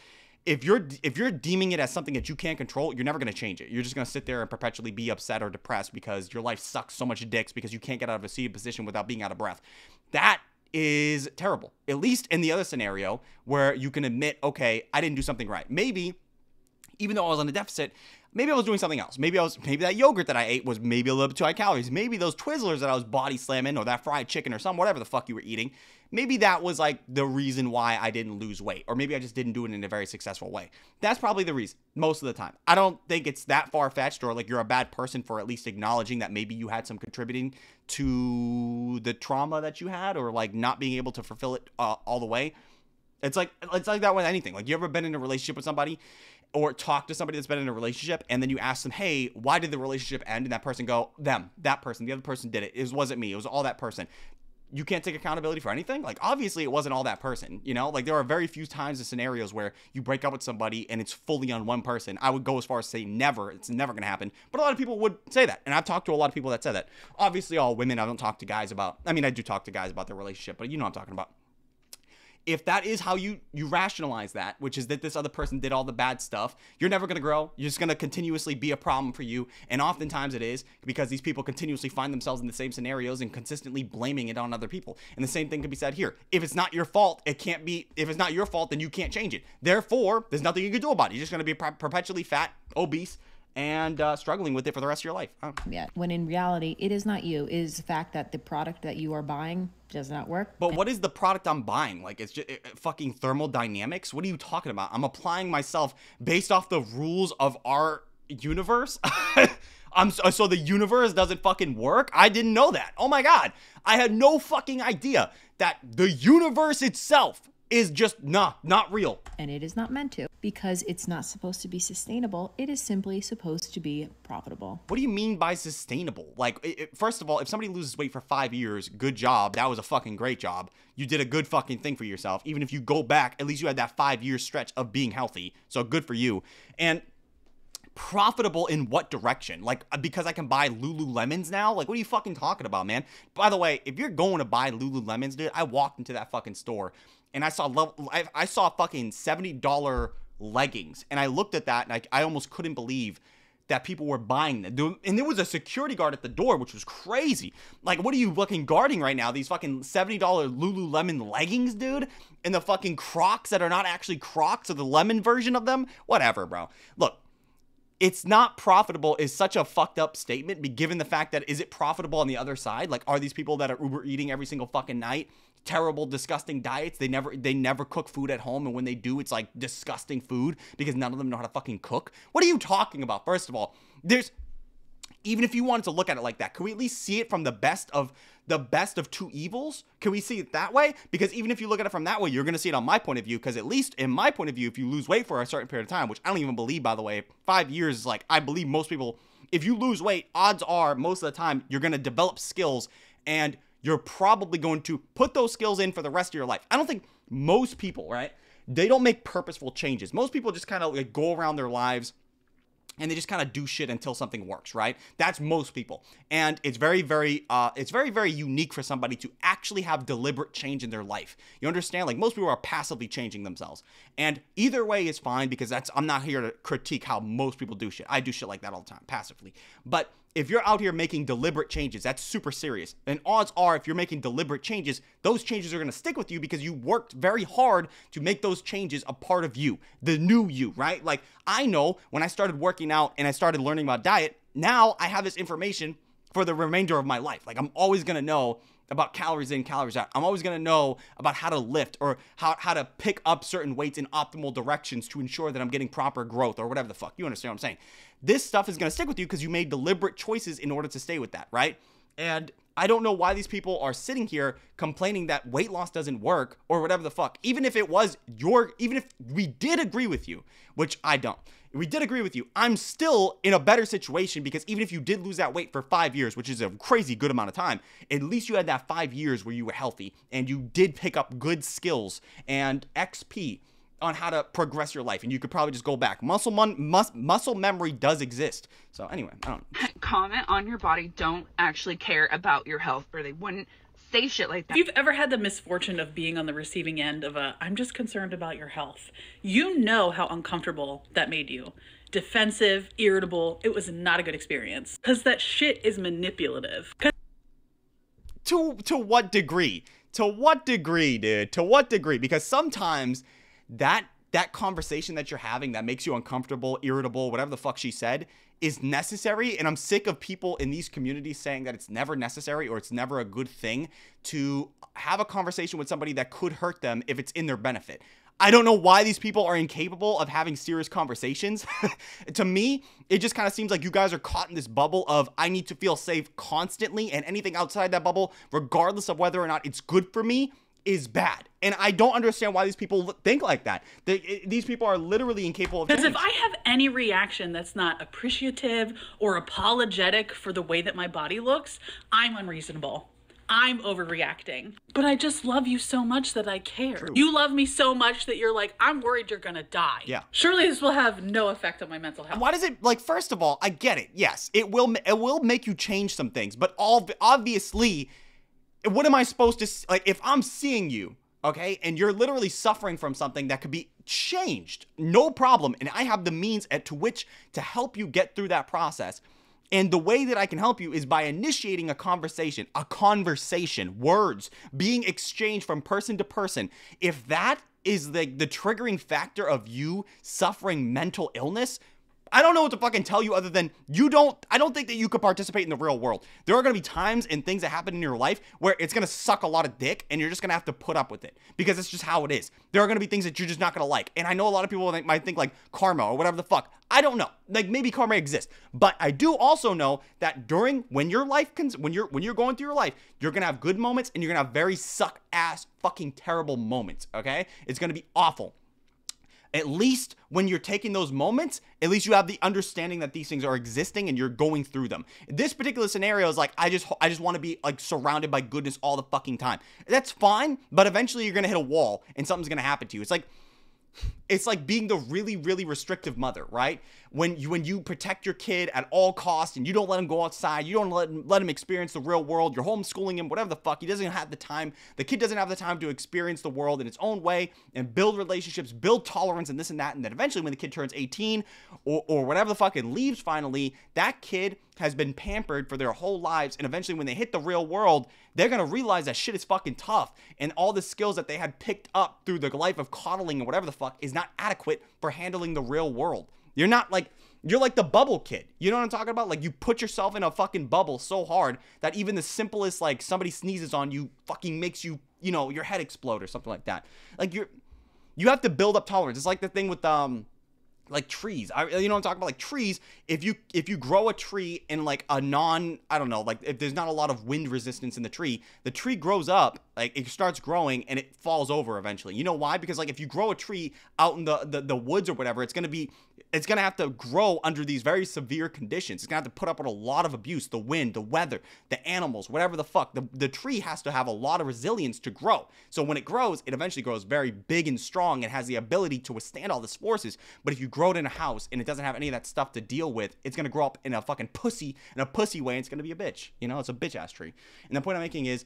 If you're if you're deeming it as something that you can't control, you're never going to change it. You're just going to sit there and perpetually be upset or depressed because your life sucks so much dicks because you can't get out of a seated position without being out of breath. That is terrible. At least in the other scenario where you can admit, okay, I didn't do something right. Maybe even though I was on a deficit, maybe I was doing something else. Maybe I was maybe that yogurt that I ate was maybe a little bit too high calories. Maybe those Twizzlers that I was body slamming or that fried chicken or some whatever the fuck you were eating, maybe that was like the reason why I didn't lose weight. Or maybe I just didn't do it in a very successful way. That's probably the reason most of the time. I don't think it's that far-fetched or like you're a bad person for at least acknowledging that maybe you had some contributing to the trauma that you had or like not being able to fulfill it uh, all the way. It's like, it's like that with anything. Like, you ever been in a relationship with somebody or talk to somebody that's been in a relationship and then you ask them, hey, why did the relationship end? And that person go, them, that person, the other person did it. It wasn't me. It was all that person. You can't take accountability for anything. Like, obviously it wasn't all that person, you know, like there are very few times and scenarios where you break up with somebody and it's fully on one person. I would go as far as say never, it's never going to happen. But a lot of people would say that. And I've talked to a lot of people that said that. Obviously all women, I don't talk to guys about, I mean, I do talk to guys about their relationship, but you know what I'm talking about. If that is how you, you rationalize that, which is that this other person did all the bad stuff, you're never going to grow. You're just going to continuously be a problem for you. And oftentimes it is because these people continuously find themselves in the same scenarios and consistently blaming it on other people. And the same thing can be said here. If it's not your fault, it can't be, if it's not your fault, then you can't change it. Therefore, there's nothing you can do about it. You're just going to be perpetually fat, obese, and uh, struggling with it for the rest of your life. Huh? Yeah. When in reality, it is not you. It is the fact that the product that you are buying does not work. But what is the product I'm buying? Like, it's just it, fucking thermodynamics. What are you talking about? I'm applying myself based off the rules of our universe. I'm so, so the universe doesn't fucking work. I didn't know that. Oh my God. I had no fucking idea that the universe itself is just not, not real. And it is not meant to, because it's not supposed to be sustainable. It is simply supposed to be profitable. What do you mean by sustainable? Like, it, it, first of all, if somebody loses weight for five years, good job. That was a fucking great job. You did a good fucking thing for yourself. Even if you go back, at least you had that five year stretch of being healthy. So good for you. And profitable in what direction? Like, because I can buy Lululemons now? Like, what are you fucking talking about, man? By the way, if you're going to buy Lululemons, dude, I walked into that fucking store and I saw love, I, I saw fucking seventy dollar leggings. And I looked at that and I, I almost couldn't believe that people were buying them. And there was a security guard at the door, which was crazy. Like, what are you fucking guarding right now? These fucking seventy dollar Lululemon leggings, dude? And the fucking Crocs that are not actually Crocs or the lemon version of them? Whatever, bro. Look, it's not profitable is such a fucked up statement, be given the fact that is it profitable on the other side? Like, are these people that are Uber eating every single fucking night, terrible, disgusting diets? They never, they never cook food at home. And when they do, it's like disgusting food because none of them know how to fucking cook. What are you talking about? First of all, there's, even if you wanted to look at it like that, can we at least see it from the best of the best of two evils? Can we see it that way? Because even if you look at it from that way, you're going to see it on my point of view. Because at least in my point of view, if you lose weight for a certain period of time, which I don't even believe, by the way, five years is like, I believe most people, if you lose weight, odds are most of the time you're going to develop skills and you're probably going to put those skills in for the rest of your life. I don't think most people, right, they don't make purposeful changes. Most people just kind of like go around their lives and they just kind of do shit until something works, right? That's most people. And it's very, very, uh, it's very, very unique for somebody to actually have deliberate change in their life. You understand? Like, most people are passively changing themselves. And either way is fine, because that's, I'm not here to critique how most people do shit. I do shit like that all the time, passively. But if you're out here making deliberate changes, that's super serious. And odds are, if you're making deliberate changes, those changes are going to stick with you because you worked very hard to make those changes a part of you, the new you, right? Like, I know when I started working out and I started learning about diet, now I have this information for the remainder of my life. Like, I'm always going to know about calories in, calories out. I'm always going to know about how to lift or how, how to pick up certain weights in optimal directions to ensure that I'm getting proper growth or whatever the fuck. You understand what I'm saying? This stuff is going to stick with you because you made deliberate choices in order to stay with that, right? And I don't know why these people are sitting here complaining that weight loss doesn't work or whatever the fuck. Even if it was your, even if we did agree with you, which I don't, we did agree with you, I'm still in a better situation because even if you did lose that weight for five years, which is a crazy good amount of time, at least you had that five years where you were healthy and you did pick up good skills and X P on how to progress your life, and you could probably just go back. Muscle mon mus muscle memory does exist. So anyway, I don't know. Comment on your body don't actually care about your health, or they wouldn't say shit like that. If you've ever had the misfortune of being on the receiving end of a, I'm just concerned about your health, you know how uncomfortable that made you. Defensive, irritable, it was not a good experience. Because that shit is manipulative. To, to what degree? To what degree, dude? To what degree? Because sometimes that that conversation that you're having that makes you uncomfortable, irritable, whatever the fuck she said, is necessary. And I'm sick of people in these communities saying that it's never necessary or it's never a good thing to have a conversation with somebody that could hurt them if it's in their benefit. I don't know why these people are incapable of having serious conversations. To me, it just kind of seems like you guys are caught in this bubble of I need to feel safe constantly, and anything outside that bubble, regardless of whether or not it's good for me, is bad. And I don't understand why these people think like that. They, it, these people are literally incapable of change. Because if I have any reaction that's not appreciative or apologetic for the way that my body looks, I'm unreasonable. I'm overreacting. But I just love you so much that I care. True. You love me so much that you're like, I'm worried you're gonna die. Yeah. Surely this will have no effect on my mental health. Why does it, like, first of all, I get it. Yes, it will, it will make you change some things, but all, obviously, what am I supposed to, like, if I'm seeing you, okay, and you're literally suffering from something that could be changed, no problem, and I have the means at to which to help you get through that process, and the way that I can help you is by initiating a conversation, a conversation, words being exchanged from person to person. If that is the, the triggering factor of you suffering mental illness, I don't know what to fucking tell you other than you don't, I don't think that you could participate in the real world. There are going to be times and things that happen in your life where it's going to suck a lot of dick and you're just going to have to put up with it because it's just how it is. There are going to be things that you're just not going to like. And I know a lot of people might think like karma or whatever the fuck. I don't know. Like, maybe karma exists, but I do also know that during when your life, when you're, when you're going through your life, you're going to have good moments and you're going to have very suck ass fucking terrible moments. Okay. It's going to be awful. At least when you're taking those moments, at least you have the understanding that these things are existing and you're going through them. This particular scenario is like, I just I just want to be like surrounded by goodness all the fucking time. That's fine, but eventually you're going to hit a wall and something's going to happen to you. It's like, it's like being the really, really restrictive mother, right? When you, when you protect your kid at all costs and you don't let him go outside, you don't let him, let him experience the real world, you're homeschooling him, whatever the fuck, he doesn't have the time, the kid doesn't have the time to experience the world in its own way and build relationships, build tolerance and this and that, and then eventually when the kid turns eighteen or, or whatever the fuck and leaves finally, that kid has been pampered for their whole lives, and eventually when they hit the real world, they're gonna realize that shit is fucking tough, and all the skills that they had picked up through the life of coddling and whatever the fuck is not adequate for handling the real world. You're not like, you're like the bubble kid. You know what I'm talking about? Like, you put yourself in a fucking bubble so hard that even the simplest, like, somebody sneezes on you fucking makes you, you know, your head explode or something like that. Like, you're, you have to build up tolerance. It's like the thing with, um, like trees. I, you know what I'm talking about? Like trees, if you, if you grow a tree in like a non, I don't know, like if there's not a lot of wind resistance in the tree, the tree grows up, like it starts growing and it falls over eventually. You know why? Because like if you grow a tree out in the, the, the woods or whatever, it's going to be, it's going to have to grow under these very severe conditions. It's going to have to put up with a lot of abuse, the wind, the weather, the animals, whatever the fuck. The, the tree has to have a lot of resilience to grow. So when it grows, it eventually grows very big and strong. It has the ability to withstand all these forces. But if you grow it in a house and it doesn't have any of that stuff to deal with, it's going to grow up in a fucking pussy, in a pussy way, and it's going to be a bitch. You know, it's a bitch ass tree. And the point I'm making is,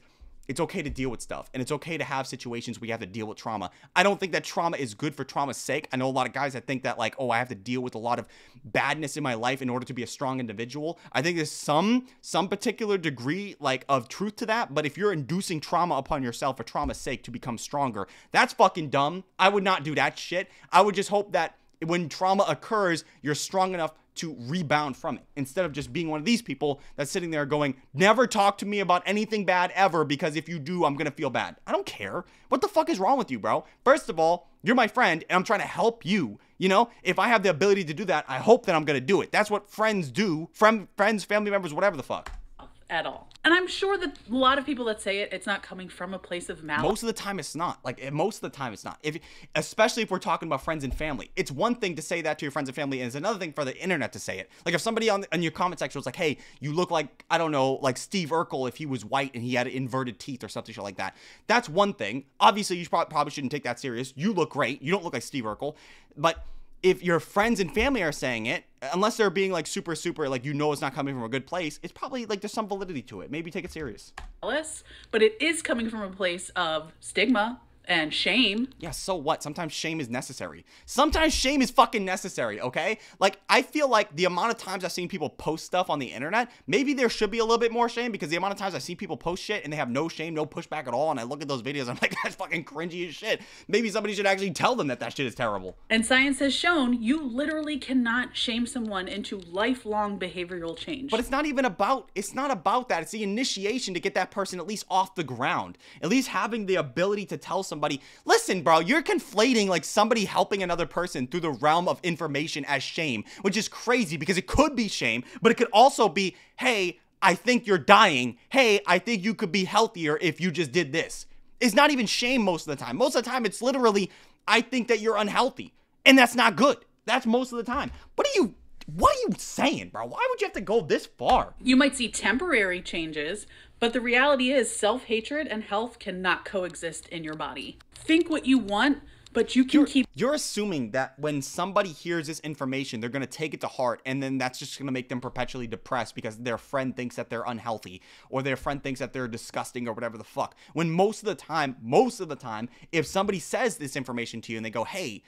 it's okay to deal with stuff, and it's okay to have situations where you have to deal with trauma. I don't think that trauma is good for trauma's sake. I know a lot of guys that think that like, oh, I have to deal with a lot of badness in my life in order to be a strong individual. I think there's some, some particular degree like of truth to that, but if you're inducing trauma upon yourself for trauma's sake to become stronger, that's fucking dumb. I would not do that shit. I would just hope that when trauma occurs, you're strong enough to rebound from it, instead of just being one of these people that's sitting there going, never talk to me about anything bad ever, because if you do, I'm gonna feel bad. I don't care. What the fuck is wrong with you, bro? First of all, you're my friend and I'm trying to help you. You know, if I have the ability to do that, I hope that I'm gonna do it. That's what friends do. Friend, friends, family members, whatever the fuck. At all. And I'm sure that a lot of people that say it, it's not coming from a place of malice. Most of the time it's not. Like, most of the time it's not. If, especially if we're talking about friends and family. It's one thing to say that to your friends and family, and it's another thing for the internet to say it. Like, if somebody on, on your comment section was like, hey, you look like, I don't know, like Steve Urkel if he was white and he had inverted teeth or something like that. That's one thing. Obviously, you probably shouldn't take that serious. You look great. You don't look like Steve Urkel. But if your friends and family are saying it, unless they're being like super, super, like, you know, it's not coming from a good place, it's probably like there's some validity to it. Maybe take it serious. But it is coming from a place of stigma and shame. Yeah, so what? Sometimes shame is necessary. Sometimes shame is fucking necessary, okay? Like, I feel like the amount of times I've seen people post stuff on the internet, maybe there should be a little bit more shame, because the amount of times I see people post shit and they have no shame, no pushback at all, and I look at those videos, I'm like, that's fucking cringy as shit. Maybe somebody should actually tell them that that shit is terrible. And science has shown you literally cannot shame someone into lifelong behavioral change. But it's not even about, it's not about that. It's the initiation to get that person at least off the ground, at least having the ability to tell someone. Somebody, listen, bro, you're conflating like somebody helping another person through the realm of information as shame, which is crazy, because it could be shame, but it could also be, hey, I think you're dying. Hey, I think you could be healthier if you just did this. It's not even shame most of the time. Most of the time, it's literally, I think that you're unhealthy, and that's not good. That's most of the time. What are you, what are you saying, bro? Why would you have to go this far? You might see temporary changes, but the reality is self-hatred and health cannot coexist in your body. Think what you want, but you can you're, keep- You're assuming that when somebody hears this information, they're gonna take it to heart, and then that's just gonna make them perpetually depressed because their friend thinks that they're unhealthy, or their friend thinks that they're disgusting or whatever the fuck. When most of the time, most of the time, if somebody says this information to you and they go, hey,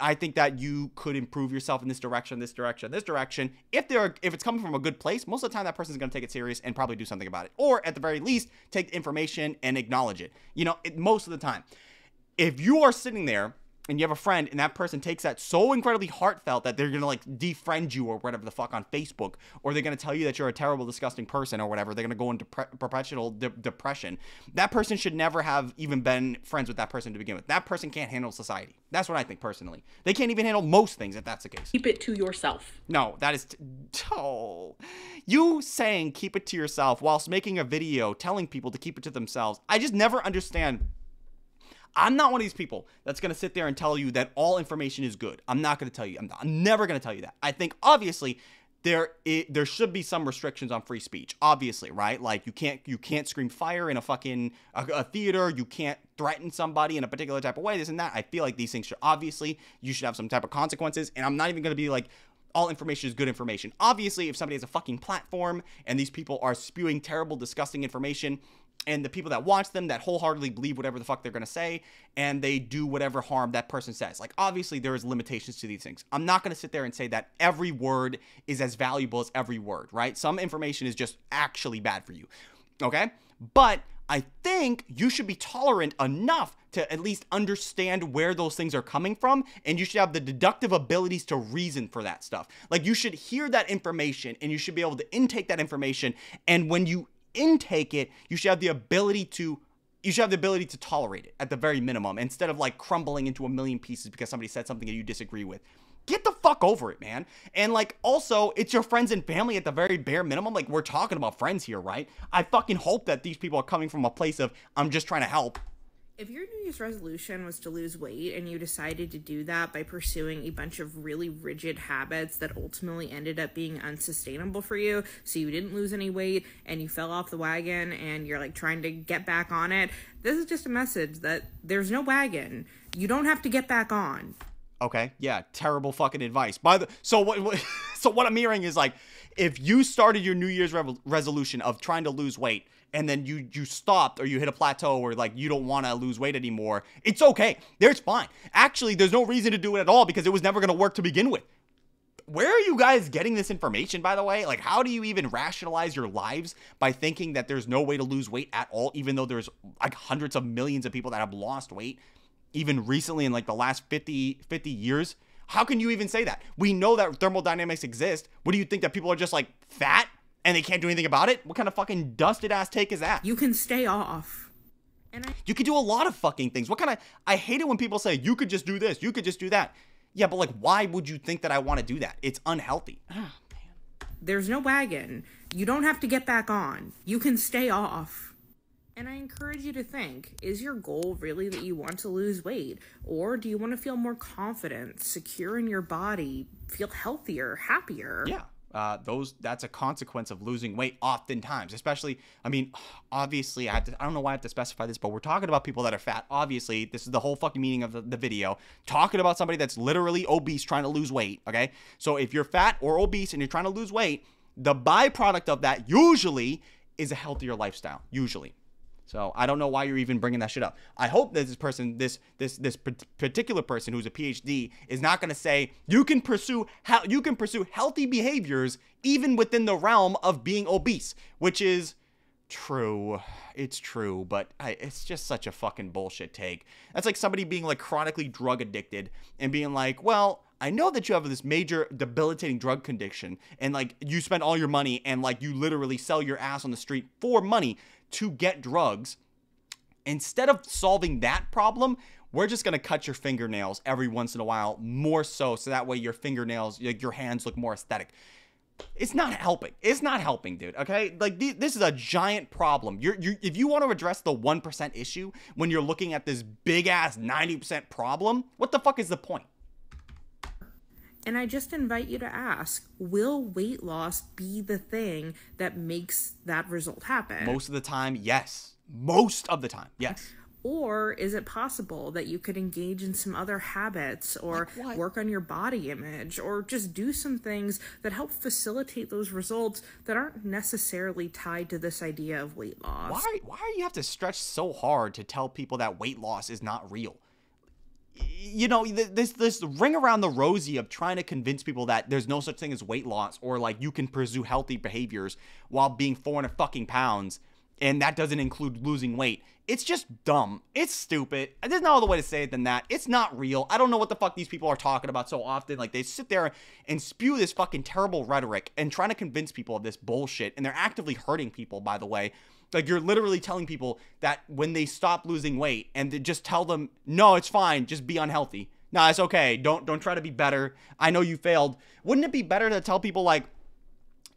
I think that you could improve yourself in this direction, this direction, this direction. If they're, if it's coming from a good place, most of the time that person's going to take it serious and probably do something about it. Or at the very least, take the information and acknowledge it. You know, it, most of the time. If you are sitting there and you have a friend and that person takes that so incredibly heartfelt that they're going to like defriend you or whatever the fuck on Facebook, or they're going to tell you that you're a terrible, disgusting person or whatever, they're going to go into perpetual de depression. That person should never have even been friends with that person to begin with. That person can't handle society. That's what I think personally. They can't even handle most things if that's the case. Keep it to yourself. No, that is, t oh, you saying keep it to yourself whilst making a video telling people to keep it to themselves. I just never understand. I'm not one of these people that's going to sit there and tell you that all information is good. I'm not going to tell you. I'm, not, I'm never going to tell you that. I think obviously there it, there should be some restrictions on free speech. Obviously, right? Like you can't you can't scream fire in a fucking a, a theater. You can't threaten somebody in a particular type of way. This and that. I feel like these things should obviously you should have some type of consequences. And I'm not even going to be like, all information is good information. Obviously, if somebody has a fucking platform and these people are spewing terrible, disgusting information, and the people that watch them that wholeheartedly believe whatever the fuck they're gonna say, and they do whatever harm that person says. Like, obviously, there is limitations to these things. I'm not gonna sit there and say that every word is as valuable as every word, right? Some information is just actually bad for you, okay? But I think you should be tolerant enough to at least understand where those things are coming from, and you should have the deductive abilities to reason for that stuff. Like, you should hear that information and you should be able to intake that information, and when you intake it, you should have the ability to you should have the ability to tolerate it at the very minimum, instead of like crumbling into a million pieces because somebody said something that you disagree with. Get the fuck over it, man. And like, also, it's your friends and family at the very bare minimum. Like, we're talking about friends here, right? I fucking hope that these people are coming from a place of, I'm just trying to help. If your New Year's resolution was to lose weight and you decided to do that by pursuing a bunch of really rigid habits that ultimately ended up being unsustainable for you, so you didn't lose any weight and you fell off the wagon and you're like trying to get back on it, this is just a message that there's no wagon. You don't have to get back on. Okay, yeah, terrible fucking advice. By the so what, what so what I'm hearing is, like, if you started your New Year's re resolution of trying to lose weight, and then you you stopped, or you hit a plateau, or like you don't want to lose weight anymore, it's okay. There's fine. Actually, there's no reason to do it at all, because it was never going to work to begin with. Where are you guys getting this information, by the way? Like, how do you even rationalize your lives by thinking that there's no way to lose weight at all, even though there's like hundreds of millions of people that have lost weight even recently in like the last fifty years? How can you even say that? We know that thermodynamics exist. What do you think, that people are just like fat and they can't do anything about it? What kind of fucking dusted ass take is that? You can stay off. And I you can do a lot of fucking things. What kind of, I hate it when people say, you could just do this, you could just do that. Yeah, but like, why would you think that I want to do that? It's unhealthy. Oh, man. There's no wagon. You don't have to get back on. You can stay off. And I encourage you to think, is your goal really that you want to lose weight? Or do you want to feel more confident, secure in your body, feel healthier, happier? Yeah, uh, those that's a consequence of losing weight oftentimes, especially, I mean, obviously, I have to, I don't know why I have to specify this, but we're talking about people that are fat. Obviously, this is the whole fucking meaning of the, the video, talking about somebody that's literally obese trying to lose weight, okay? So if you're fat or obese and you're trying to lose weight, the byproduct of that usually is a healthier lifestyle, usually. So I don't know why you're even bringing that shit up. I hope that this person, this this this particular person who's a P H D, is not going to say you can pursue how you can pursue healthy behaviors even within the realm of being obese, which is true. It's true, but I, it's just such a fucking bullshit take. That's like somebody being like chronically drug addicted and being like, well, I know that you have this major debilitating drug condition and like you spend all your money and like you literally sell your ass on the street for money to get drugs. Instead of solving that problem, we're just gonna cut your fingernails every once in a while, more so, so that way your fingernails, like your hands, look more aesthetic. It's not helping. It's not helping, dude, okay? Like, th this is a giant problem. You're, you, if you want to address the one percent issue when you're looking at this big-ass ninety percent problem, what the fuck is the point? And I just invite you to ask, will weight loss be the thing that makes that result happen? Most of the time, yes. Most of the time, yes. Or is it possible that you could engage in some other habits, or like work on your body image, or just do some things that help facilitate those results that aren't necessarily tied to this idea of weight loss? Why, why do you have to stretch so hard to tell people that weight loss is not real? You know, this this ring around the rosy of trying to convince people that there's no such thing as weight loss, or like you can pursue healthy behaviors while being four hundred fucking pounds, and that doesn't include losing weight. It's just dumb. It's stupid. There's no other way to say it than that. It's not real. I don't know what the fuck these people are talking about so often. Like, they sit there and spew this fucking terrible rhetoric and trying to convince people of this bullshit, and they're actively hurting people, by the way. Like, you're literally telling people that when they stop losing weight, and they just tell them, no, it's fine, just be unhealthy. Nah, it's okay. Don't don't try to be better. I know you failed. Wouldn't it be better to tell people, like,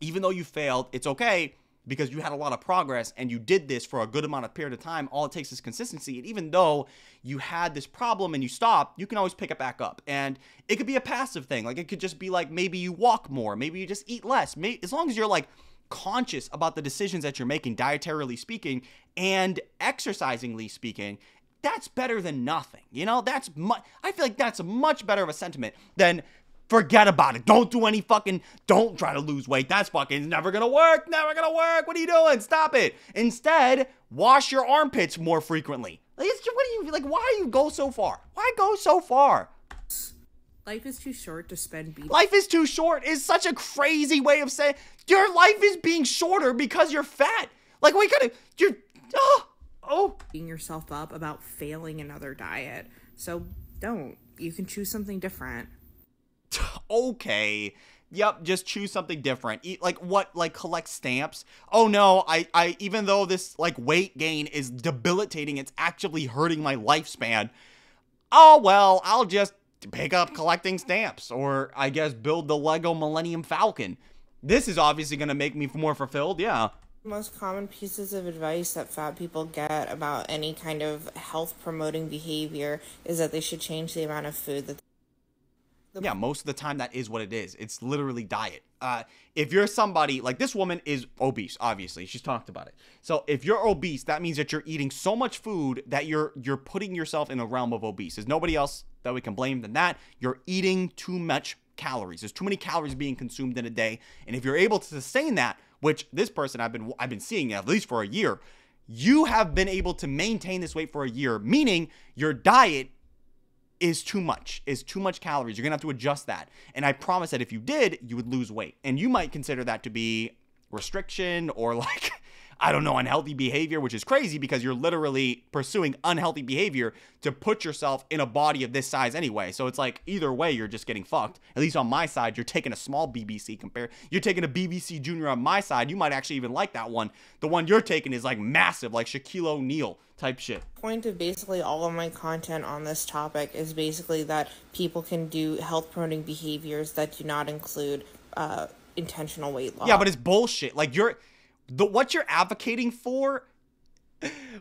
even though you failed, it's okay, because you had a lot of progress and you did this for a good amount of period of time. All it takes is consistency. And even though you had this problem and you stopped, you can always pick it back up. And it could be a passive thing. Like, it could just be like, maybe you walk more, maybe you just eat less. Maybe, as long as you're like conscious about the decisions that you're making, dietarily speaking and exercisingly speaking, that's better than nothing. You know, that's much, I feel like that's much better of a sentiment than forget about it. Don't do any fucking, don't try to lose weight. That's fucking never gonna work. Never gonna work. What are you doing? Stop it. Instead, wash your armpits more frequently. Like, it's just, what do you, like, why do you go so far? Why go so far? Life is too short to spend beating. Life is too short is such a crazy way of saying your life is being shorter because you're fat. Like, we could have, you're, oh, oh, beating yourself up about failing another diet. So don't. You can choose something different. Okay. Yep, just choose something different. Eat, like, what? Like, collect stamps? Oh, no, I, I, even though this, like, weight gain is debilitating, it's actually hurting my lifespan. Oh, well, I'll just pick up collecting stamps, or I guess build the Lego Millennium Falcon. This is obviously going to make me more fulfilled, yeah. Most common pieces of advice that fat people get about any kind of health-promoting behavior is that they should change the amount of food that they Yeah, most of the time that is what it is. It's literally diet. Uh, if you're somebody, like this woman is obese, obviously. She's talked about it. So if you're obese, that means that you're eating so much food that you're you're putting yourself in a realm of obese. There's nobody else that we can blame than that. You're eating too much calories. There's too many calories being consumed in a day. And if you're able to sustain that, which this person I've been I've been seeing at least for a year, you have been able to maintain this weight for a year, meaning your diet is too much, is too much calories. You're gonna have to adjust that. And I promise that if you did, you would lose weight. And you might consider that to be restriction or like, I don't know, unhealthy behavior, which is crazy because you're literally pursuing unhealthy behavior to put yourself in a body of this size anyway. So it's like either way, you're just getting fucked. At least on my side, you're taking a small B B C compared. You're taking a B B C Junior on my side. You might actually even like that one. The one you're taking is like massive, like Shaquille O'Neal type shit. The point of basically all of my content on this topic is basically that people can do health promoting behaviors that do not include uh, intentional weight loss. Yeah, but it's bullshit. Like you're... The, what you're advocating for,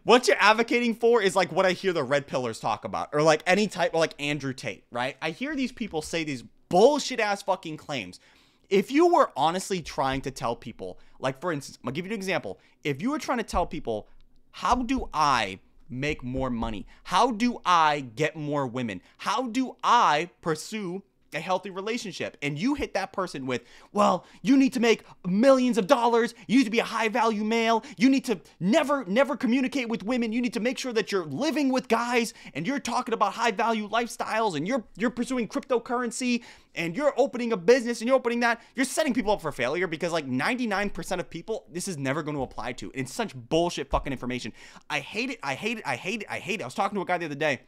what you're advocating for is like what I hear the red pillars talk about, or like any type, or like Andrew Tate, right? I hear these people say these bullshit ass fucking claims. If you were honestly trying to tell people, like for instance, I'll give you an example. If you were trying to tell people, how do I make more money? How do I get more women? How do I pursue a healthy relationship? And you hit that person with, well, you need to make millions of dollars, you need to be a high value male, you need to never, never communicate with women, you need to make sure that you're living with guys, and you're talking about high value lifestyles, and you're you're pursuing cryptocurrency, and you're opening a business, and you're opening that. You're setting people up for failure because like ninety-nine percent of people, this is never going to apply to. It's such bullshit fucking information. I hate it, I hate it, I hate it, I hate it. I was talking to a guy the other day,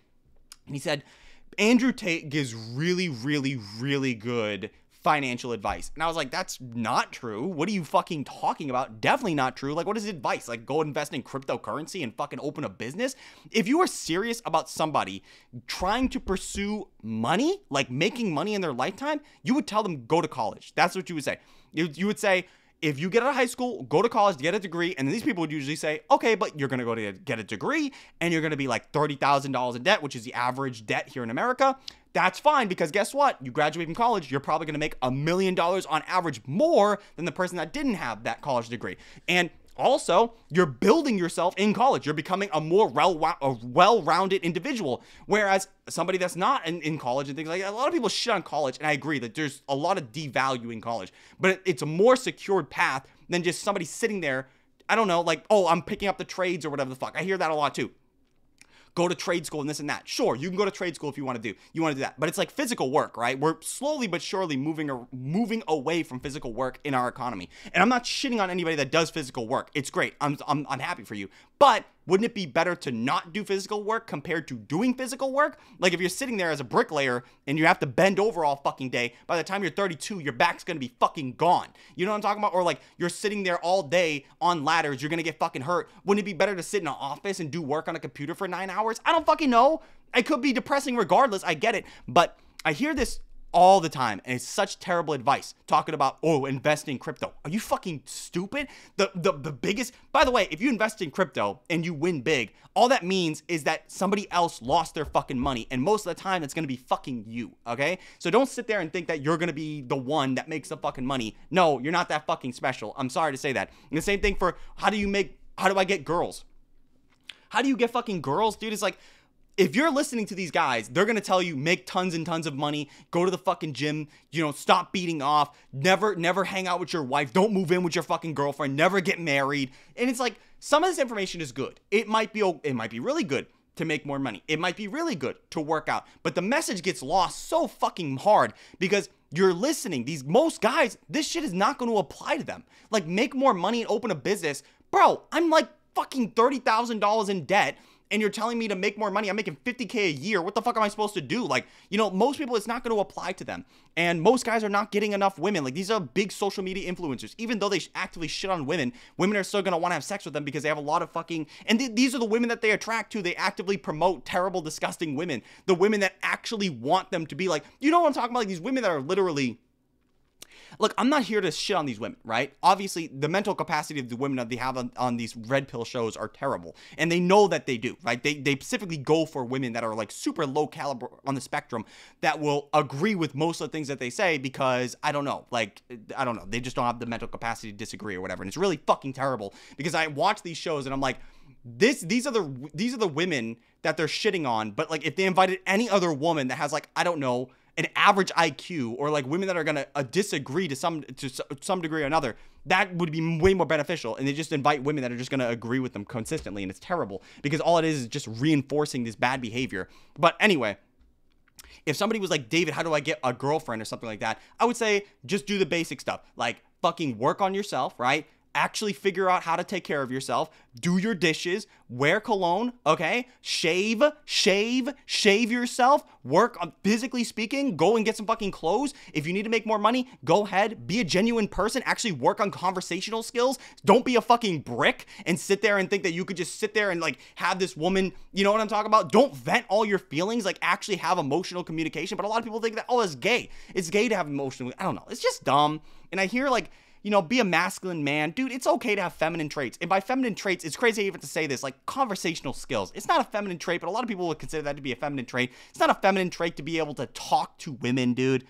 and he said, Andrew Tate gives really, really, really good financial advice. And I was like, that's not true. What are you fucking talking about? Definitely not true. Like, what is advice? Like, go invest in cryptocurrency and fucking open a business? If you are serious about somebody trying to pursue money, like making money in their lifetime, you would tell them, go to college. That's what you would say. You, you would say, if you get out of high school, go to college to get a degree. And these people would usually say, okay, but you're going to go to get a degree and you're going to be like thirty thousand dollars in debt, which is the average debt here in America. That's fine because guess what? You graduate from college, you're probably going to make a million dollars on average more than the person that didn't have that college degree. And also, you're building yourself in college. You're becoming a more well-rounded individual. Whereas somebody that's not in, in college and things like that, a lot of people shit on college. And I agree that there's a lot of devalue in college. But it, it's a more secured path than just somebody sitting there, I don't know, like, oh, I'm picking up the trades or whatever the fuck. I hear that a lot too. Go to trade school and this and that. Sure, you can go to trade school if you want to do. You want to do that. But it's like physical work, right? We're slowly but surely moving or moving away from physical work in our economy. And I'm not shitting on anybody that does physical work. It's great. I'm, I'm, I'm happy for you. But wouldn't it be better to not do physical work compared to doing physical work? Like if you're sitting there as a bricklayer and you have to bend over all fucking day, by the time you're thirty-two, your back's going to be fucking gone. You know what I'm talking about? Or like you're sitting there all day on ladders, you're going to get fucking hurt. Wouldn't it be better to sit in an office and do work on a computer for nine hours? I don't fucking know. It could be depressing regardless. I get it. But I hear this all the time. And it's such terrible advice talking about, oh, invest in crypto. Are you fucking stupid? The, the, the biggest, by the way, if you invest in crypto and you win big, all that means is that somebody else lost their fucking money. And most of the time it's going to be fucking you. Okay. So don't sit there and think that you're going to be the one that makes the fucking money. No, you're not that fucking special. I'm sorry to say that. And the same thing for how do you make, how do I get girls? How do you get fucking girls? Dude, it's like, if you're listening to these guys, they're going to tell you make tons and tons of money, go to the fucking gym, you know, stop beating off, never, never hang out with your wife, don't move in with your fucking girlfriend, never get married. And it's like, some of this information is good. It might be, it might be really good to make more money. It might be really good to work out, but the message gets lost so fucking hard because you're listening. These most guys, this shit is not going to apply to them. Like make more money and open a business. Bro, I'm like fucking thirty thousand dollars in debt and you're telling me to make more money. I'm making fifty K a year. What the fuck am I supposed to do? Like, you know, most people, it's not going to apply to them. And most guys are not getting enough women. Like, these are big social media influencers. Even though they actively shit on women, women are still going to want to have sex with them because they have a lot of fucking, and th these are the women that they attract to. They actively promote terrible, disgusting women. The women that actually want them to be like, you know what I'm talking about? Like these women that are literally, look, I'm not here to shit on these women, right? Obviously, the mental capacity of the women that they have on, on these red pill shows are terrible. And they know that they do, right? They, they specifically go for women that are like super low caliber on the spectrum that will agree with most of the things that they say because, I don't know, like, I don't know. They just don't have the mental capacity to disagree or whatever. And it's really fucking terrible because I watch these shows and I'm like, This, these are the, these are the women that they're shitting on. But like, if they invited any other woman that has like, I don't know, an average I Q or like women that are going to uh, disagree to some, to some degree or another, that would be way more beneficial. And they just invite women that are just going to agree with them consistently. And it's terrible because all it is is just reinforcing this bad behavior. But anyway, if somebody was like, David, how do I get a girlfriend or something like that? I would say just do the basic stuff, like fucking work on yourself, right? Actually figure out how to take care of yourself, do your dishes, wear cologne, okay? Shave, shave, shave yourself, work on, physically speaking, go and get some fucking clothes. If you need to make more money, go ahead, be a genuine person, actually work on conversational skills. Don't be a fucking brick and sit there and think that you could just sit there and like have this woman, you know what I'm talking about? Don't vent all your feelings, like actually have emotional communication. But a lot of people think that, oh, it's gay. It's gay to have emotional, I don't know, it's just dumb. And I hear like, you know, be a masculine man. Dude, it's okay to have feminine traits. And by feminine traits, it's crazy even to say this, like conversational skills. It's not a feminine trait, but a lot of people would consider that to be a feminine trait. It's not a feminine trait to be able to talk to women, dude.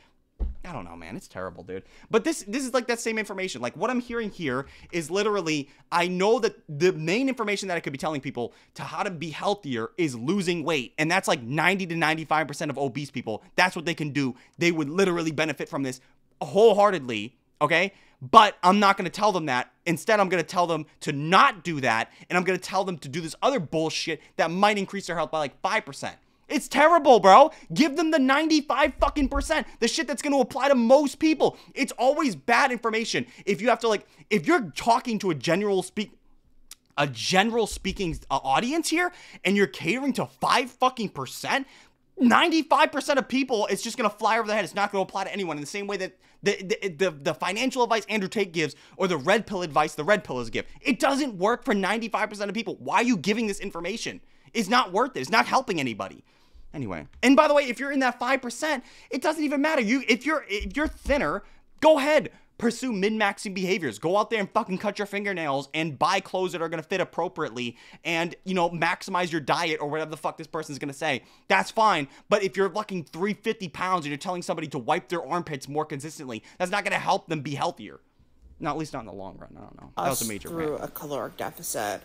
I don't know, man. It's terrible, dude. But this this is like that same information. Like what I'm hearing here is literally, I know that the main information that I could be telling people to how to be healthier is losing weight. And that's like ninety to ninety-five percent of obese people. That's what they can do. They would literally benefit from this wholeheartedly, okay? But I'm not going to tell them that. Instead, I'm going to tell them to not do that. And I'm going to tell them to do this other bullshit that might increase their health by like five percent. It's terrible, bro. Give them the ninety-five fucking percent. The shit that's going to apply to most people. It's always bad information. If you have to like, if you're talking to a general speak, a general speaking uh, audience here, and you're catering to five fucking percent, ninety-five percent of people, it's just going to fly over their head. It's not going to apply to anyone in the same way that the, the, the, the financial advice Andrew Tate gives or the red pill advice the red pillers give. It doesn't work for ninety-five percent of people. Why are you giving this information? It's not worth it. It's not helping anybody. Anyway, and by the way, if you're in that five percent, it doesn't even matter. You, if you're, if you're thinner, go ahead. Pursue min-maxing behaviors. Go out there and fucking cut your fingernails and buy clothes that are going to fit appropriately and, you know, maximize your diet or whatever the fuck this person's going to say. That's fine. But if you're fucking three hundred fifty pounds and you're telling somebody to wipe their armpits more consistently, that's not going to help them be healthier. No, at least not in the long run. I don't know. That was a major rant. Through a caloric deficit.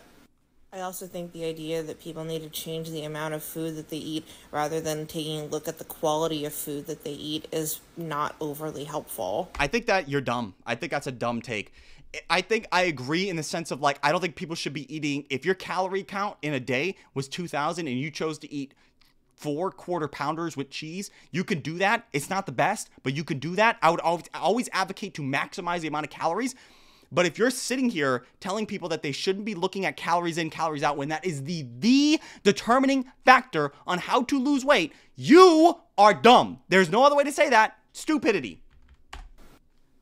I also think the idea that people need to change the amount of food that they eat rather than taking a look at the quality of food that they eat is not overly helpful. I think that you're dumb. I think that's a dumb take. I think I agree in the sense of like, I don't think people should be eating, if your calorie count in a day was two thousand and you chose to eat four quarter pounders with cheese, you can do that. It's not the best, but you can do that. I would always, always advocate to maximize the amount of calories. But if you're sitting here telling people that they shouldn't be looking at calories in, calories out, when that is the, the determining factor on how to lose weight, you are dumb. There's no other way to say that. Stupidity.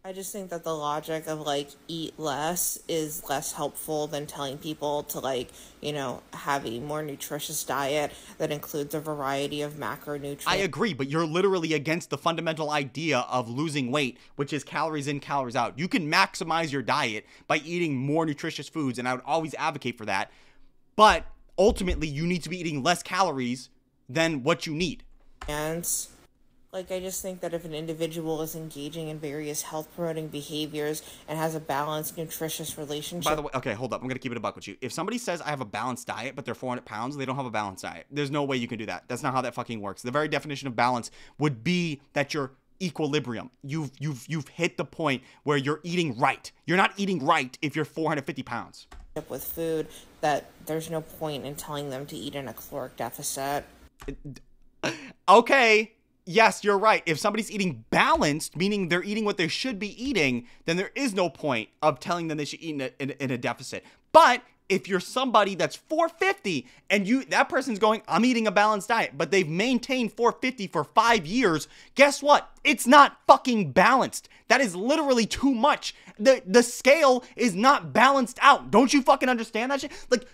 I just think that the logic of like eat less is less helpful than telling people to like, you know, have a more nutritious diet that includes a variety of macronutrients. I agree, but you're literally against the fundamental idea of losing weight, which is calories in, calories out. You can maximize your diet by eating more nutritious foods, and I would always advocate for that. But ultimately, you need to be eating less calories than what you need. And like, I just think that if an individual is engaging in various health-promoting behaviors and has a balanced, nutritious relationship... By the way, okay, hold up. I'm going to keep it a buck with you. If somebody says, I have a balanced diet, but they're four hundred pounds, they don't have a balanced diet. There's no way you can do that. That's not how that fucking works. The very definition of balance would be that you're equilibrium. You've, you've, you've hit the point where you're eating right. You're not eating right if you're four hundred fifty pounds. ...with food, that there's no point in telling them to eat in a caloric deficit. Okay. Yes, you're right. If somebody's eating balanced, meaning they're eating what they should be eating, then there is no point of telling them they should eat in a, in, in a deficit. But if you're somebody that's four fifty and you that person's going, I'm eating a balanced diet, but they've maintained four fifty for five years, guess what? It's not fucking balanced. That is literally too much. The the scale is not balanced out. Don't you fucking understand that shit? Like,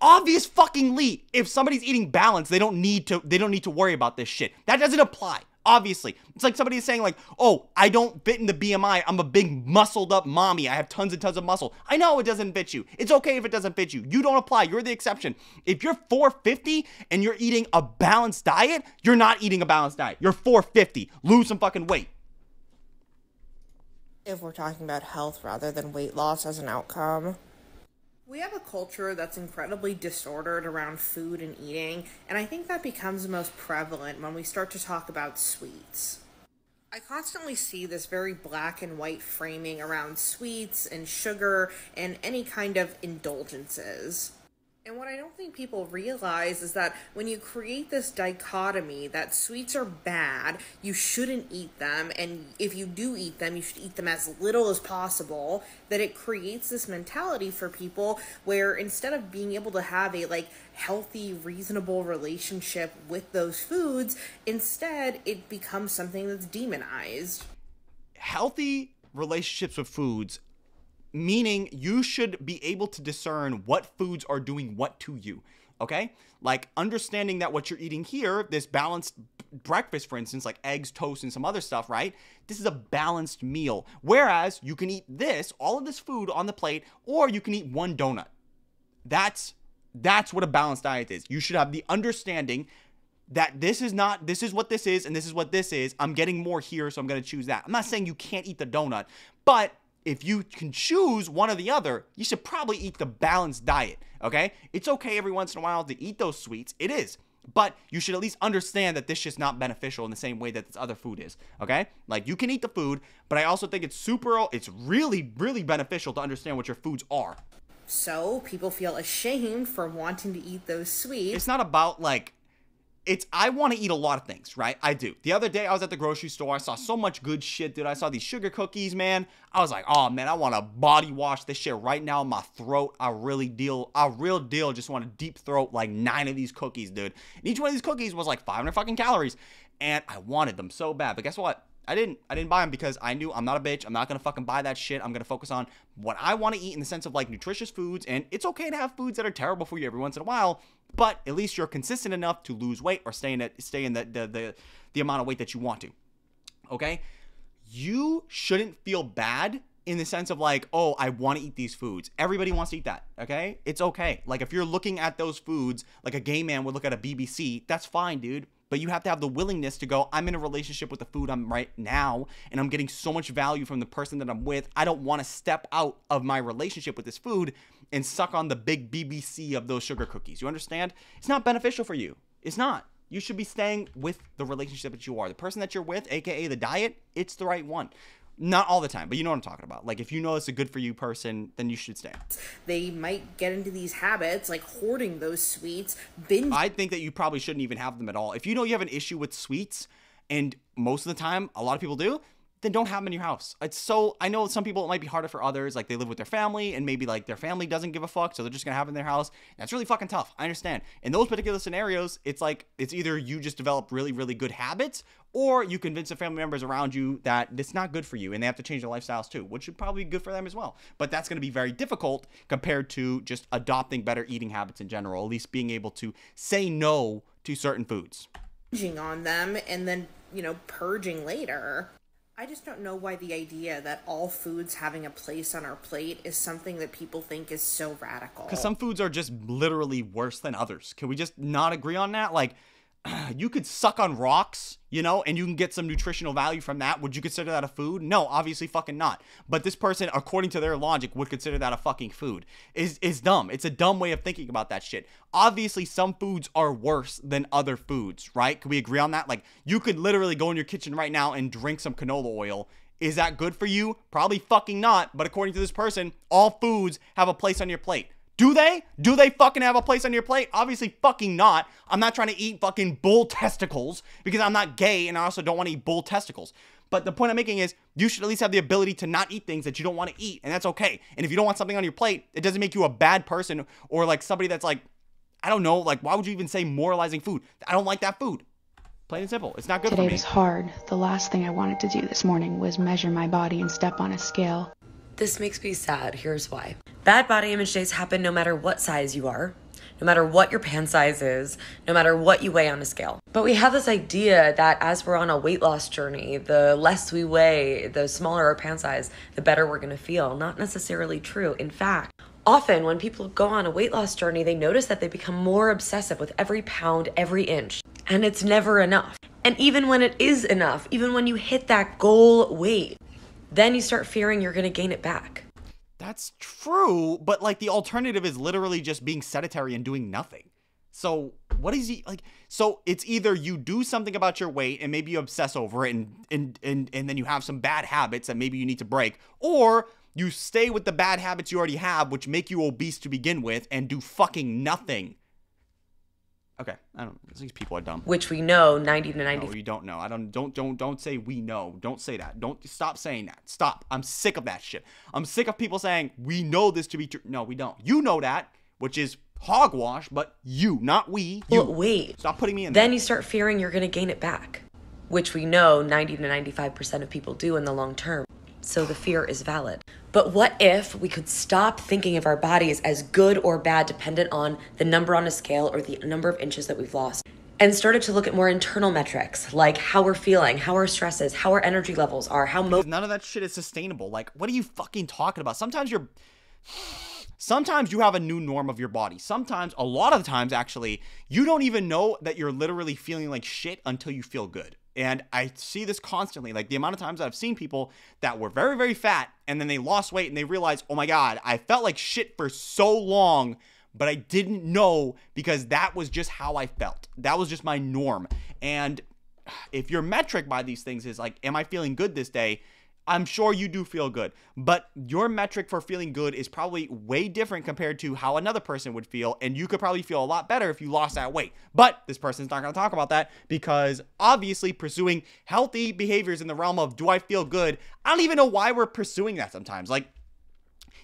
obvious fucking Lee, if somebody's eating balanced, they don't need to they don't need to worry about this shit. That doesn't apply. Obviously, it's like somebody is saying like, oh, I don't fit in the B M I. I'm a big muscled up mommy. I have tons and tons of muscle. I know it doesn't fit you. It's okay if it doesn't fit you. You don't apply. You're the exception. If you're four fifty and you're eating a balanced diet, you're not eating a balanced diet. You're four fifty. Lose some fucking weight. If we're talking about health rather than weight loss as an outcome. We have a culture that's incredibly disordered around food and eating, and I think that becomes most prevalent when we start to talk about sweets. I constantly see this very black and white framing around sweets and sugar and any kind of indulgences. And what I don't think people realize is that when you create this dichotomy that sweets are bad, you shouldn't eat them, and if you do eat them, you should eat them as little as possible, that it creates this mentality for people where instead of being able to have a like healthy, reasonable relationship with those foods, instead it becomes something that's demonized. Healthy relationships with foods, meaning you should be able to discern what foods are doing what to you, okay? Like understanding that what you're eating here, this balanced breakfast, for instance, like eggs, toast, and some other stuff, right? This is a balanced meal. Whereas you can eat this, all of this food on the plate, or you can eat one donut. That's, that's what a balanced diet is. You should have the understanding that this is not, this is what this is, and this is what this is. I'm getting more here, so I'm gonna choose that. I'm not saying you can't eat the donut, but if you can choose one or the other, you should probably eat the balanced diet, okay? It's okay every once in a while to eat those sweets. It is. But you should at least understand that this shit's not beneficial in the same way that this other food is, okay? Like, you can eat the food, but I also think it's super, it's really, really beneficial to understand what your foods are. So, people feel ashamed for wanting to eat those sweets. It's not about, like, It's, I want to eat a lot of things, right? I do. The other day, I was at the grocery store. I saw so much good shit, dude. I saw these sugar cookies, man. I was like, oh, man, I want to body wash this shit right now in my throat. I really deal, I real deal just want to deep throat like nine of these cookies, dude. And each one of these cookies was like five hundred fucking calories. And I wanted them so bad. But guess what? I didn't, I didn't buy them because I knew I'm not a bitch. I'm not going to fucking buy that shit. I'm going to focus on what I want to eat in the sense of like nutritious foods. And it's okay to have foods that are terrible for you every once in a while, but at least you're consistent enough to lose weight or stay in, it, stay in the, the, the, the amount of weight that you want to. Okay. You shouldn't feel bad in the sense of like, oh, I want to eat these foods. Everybody wants to eat that. Okay. It's okay. Like if you're looking at those foods, like a gay man would look at a B B C, that's fine, dude. But you have to have the willingness to go, I'm in a relationship with the food I'm right now, and I'm getting so much value from the person that I'm with. I don't want to step out of my relationship with this food and suck on the big B B C of those sugar cookies. You understand? It's not beneficial for you. It's not. You should be staying with the relationship that you are. The person that you're with, aka the diet, it's the right one. Not all the time, but you know what I'm talking about. Like, if you know it's a good for you person, then you should stay. They might get into these habits, like hoarding those sweets. Binge I think that you probably shouldn't even have them at all. If you know you have an issue with sweets, and most of the time, a lot of people do, then don't have them in your house. It's so, I know some people, it might be harder for others. Like, they live with their family, and maybe, like, their family doesn't give a fuck, so they're just gonna have it in their house. That's really fucking tough. I understand. In those particular scenarios, it's like, it's either you just develop really, really good habits, or you convince the family members around you that it's not good for you and they have to change their lifestyles too, which should probably be good for them as well. But that's going to be very difficult compared to just adopting better eating habits in general, at least being able to say no to certain foods. Binging on them and then, you know, purging later. I just don't know why the idea that all foods having a place on our plate is something that people think is so radical. Because some foods are just literally worse than others. Can we just not agree on that? Like, you could suck on rocks, you know, and you can get some nutritional value from that. Would you consider that a food? No, obviously fucking not. But this person, according to their logic, would consider that a fucking food. Is is dumb. It's a dumb way of thinking about that shit. Obviously, some foods are worse than other foods, right? Can we agree on that? Like, you could literally go in your kitchen right now and drink some canola oil. Is that good for you? Probably fucking not. But according to this person, all foods have a place on your plate. Do they? Do they fucking have a place on your plate? Obviously fucking not. I'm not trying to eat fucking bull testicles because I'm not gay and I also don't want to eat bull testicles. But the point I'm making is you should at least have the ability to not eat things that you don't want to eat, and that's okay. And if you don't want something on your plate, it doesn't make you a bad person or like somebody that's like, I don't know, like why would you even say moralizing food? I don't like that food. Plain and simple. It's not good for me. Today was hard. The last thing I wanted to do this morning was measure my body and step on a scale. This makes me sad. Here's why. Bad body image days happen no matter what size you are, no matter what your pant size is, no matter what you weigh on a scale. But we have this idea that as we're on a weight loss journey, the less we weigh, the smaller our pant size, the better we're gonna feel. Not necessarily true. In fact, often when people go on a weight loss journey, they notice that they become more obsessive with every pound, every inch. And it's never enough. And even when it is enough, even when you hit that goal weight, then you start fearing you're gonna gain it back. That's true, but like the alternative is literally just being sedentary and doing nothing. So what is he like? So it's either you do something about your weight and maybe you obsess over it and and and, and then you have some bad habits that maybe you need to break, or you stay with the bad habits you already have, which make you obese to begin with, and do fucking nothing. Okay, I don't. These people are dumb. Which we know, ninety to ninety. No, you don't know. I don't. Don't. Don't. Don't say we know. Don't say that. Don't stop saying that. Stop. I'm sick of that shit. I'm sick of people saying we know this to be true. No, we don't. You know that, which is hogwash. But you, not we. You. Well, wait. Stop putting me in. Then there. You start fearing you're gonna gain it back, which we know ninety to ninety-five percent of people do in the long term. So the fear is valid. But what if we could stop thinking of our bodies as good or bad dependent on the number on a scale or the number of inches that we've lost, and started to look at more internal metrics, like how we're feeling, how our stress is, how our energy levels are, how mo- none of that shit is sustainable. Like, what are you fucking talking about? Sometimes you're, sometimes you have a new norm of your body. Sometimes, a lot of the times actually, you don't even know that you're literally feeling like shit until you feel good. And I see this constantly, like the amount of times I've seen people that were very, very fat and then they lost weight and they realized, oh my God, I felt like shit for so long, but I didn't know because that was just how I felt. That was just my norm. And if your metric by these things is like, am I feeling good this day? I'm sure you do feel good, but your metric for feeling good is probably way different compared to how another person would feel, and you could probably feel a lot better if you lost that weight. But this person's not going to talk about that because obviously pursuing healthy behaviors in the realm of do I feel good? I don't even know why we're pursuing that sometimes. Like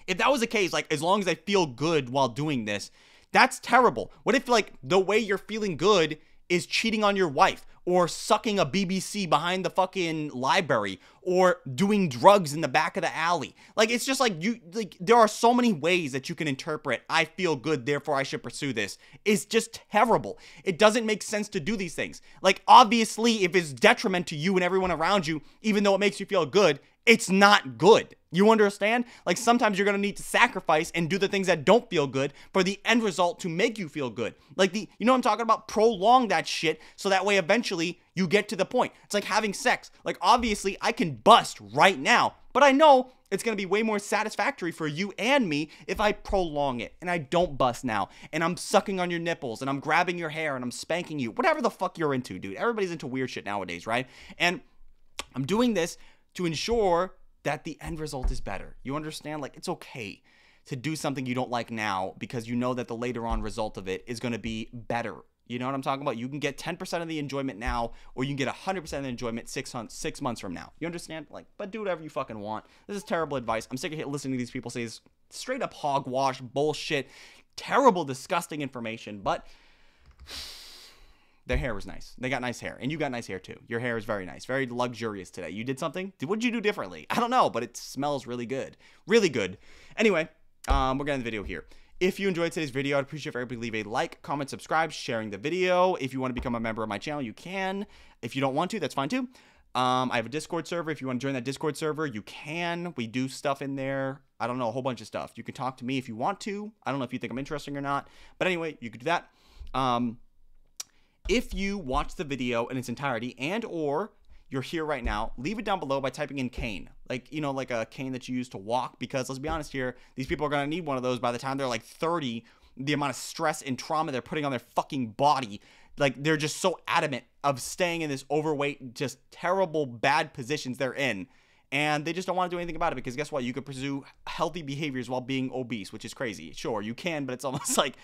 if that was the case, like as long as I feel good while doing this, that's terrible. What if like the way you're feeling good is cheating on your wife, or sucking a B B C behind the fucking library, or doing drugs in the back of the alley? Like, it's just like you, like, there are so many ways that you can interpret, I feel good, therefore I should pursue this. It's just terrible. It doesn't make sense to do these things. Like, obviously, if it's detriment to you and everyone around you, even though it makes you feel good, it's not good. You understand? Like, sometimes you're gonna need to sacrifice and do the things that don't feel good for the end result to make you feel good. Like, the, you know what I'm talking about? Prolong that shit so that way eventually you get to the point. It's like having sex. Like, obviously, I can bust right now, but I know it's gonna be way more satisfactory for you and me if I prolong it and I don't bust now and I'm sucking on your nipples and I'm grabbing your hair and I'm spanking you. Whatever the fuck you're into, dude. Everybody's into weird shit nowadays, right? And I'm doing this to ensure that the end result is better. You understand? Like, it's okay to do something you don't like now because you know that the later on result of it is going to be better. You know what I'm talking about? You can get ten percent of the enjoyment now, or you can get one hundred percent of the enjoyment six, six months from now. You understand? Like, but do whatever you fucking want. This is terrible advice. I'm sick of listening to these people say this straight up hogwash, bullshit, terrible, disgusting information, but their hair was nice. They got nice hair. And you got nice hair too. Your hair is very nice. Very luxurious today. You did something? What did you do differently? I don't know, but it smells really good. Really good. Anyway, um, we're gonna end the video here. If you enjoyed today's video, I'd appreciate if everybody leave a like, comment, subscribe, sharing the video. If you want to become a member of my channel, you can. If you don't want to, that's fine too. Um, I have a Discord server. If you want to join that Discord server, you can. We do stuff in there. I don't know, a whole bunch of stuff. You can talk to me if you want to. I don't know if you think I'm interesting or not. But anyway, you could do that. Um... If you watch the video in its entirety and or you're here right now, leave it down below by typing in cane. Like, you know, like a cane that you use to walk, because let's be honest here, these people are going to need one of those by the time they're like thirty, the amount of stress and trauma they're putting on their fucking body. Like, they're just so adamant of staying in this overweight, just terrible, bad positions they're in. and they just don't want to do anything about it, because guess what? You could pursue healthy behaviors while being obese, which is crazy. Sure, you can, but it's almost like,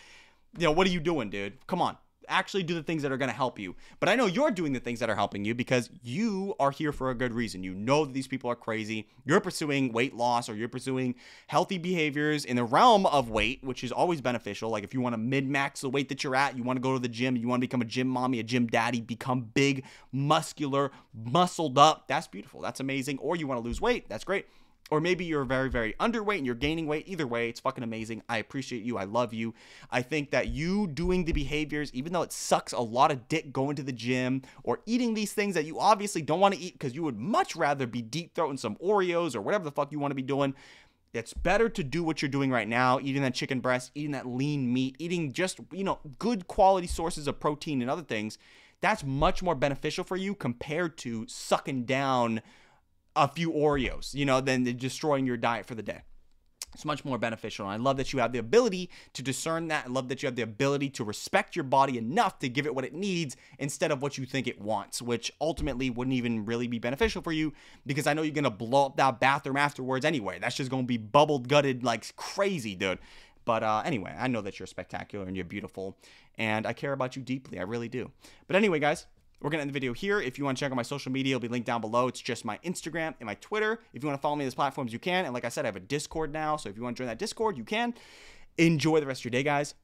you know, what are you doing, dude? Come on. Actually do the things that are going to help you. But I know you're doing the things that are helping you, because you are here for a good reason. You know that these people are crazy. You're pursuing weight loss, or you're pursuing healthy behaviors in the realm of weight, which is always beneficial. Like if you want to mid-max the weight that you're at, you want to go to the gym, you want to become a gym mommy, a gym daddy, become big, muscular, muscled up. That's beautiful. That's amazing. Or you want to lose weight. That's great. Or maybe you're very, very underweight and you're gaining weight. Either way, it's fucking amazing. I appreciate you. I love you. I think that you doing the behaviors, even though it sucks a lot of dick going to the gym or eating these things that you obviously don't want to eat because you would much rather be deep throating some Oreos or whatever the fuck you want to be doing, it's better to do what you're doing right now, eating that chicken breast, eating that lean meat, eating just, you know, good quality sources of protein and other things. That's much more beneficial for you compared to sucking down a few Oreos, you know, than destroying your diet for the day. It's much more beneficial. And I love that you have the ability to discern that. I love that you have the ability to respect your body enough to give it what it needs instead of what you think it wants, which ultimately wouldn't even really be beneficial for you, because I know you're going to blow up that bathroom afterwards anyway. That's just going to be bubbled gutted like crazy, dude. But uh, anyway, I know that you're spectacular and you're beautiful, and I care about you deeply. I really do. But anyway, guys, we're going to end the video here. If you want to check out my social media, it'll be linked down below. It's just my Instagram and my Twitter. If you want to follow me on these platforms, you can. And like I said, I have a Discord now. So if you want to join that Discord, you can. Enjoy the rest of your day, guys.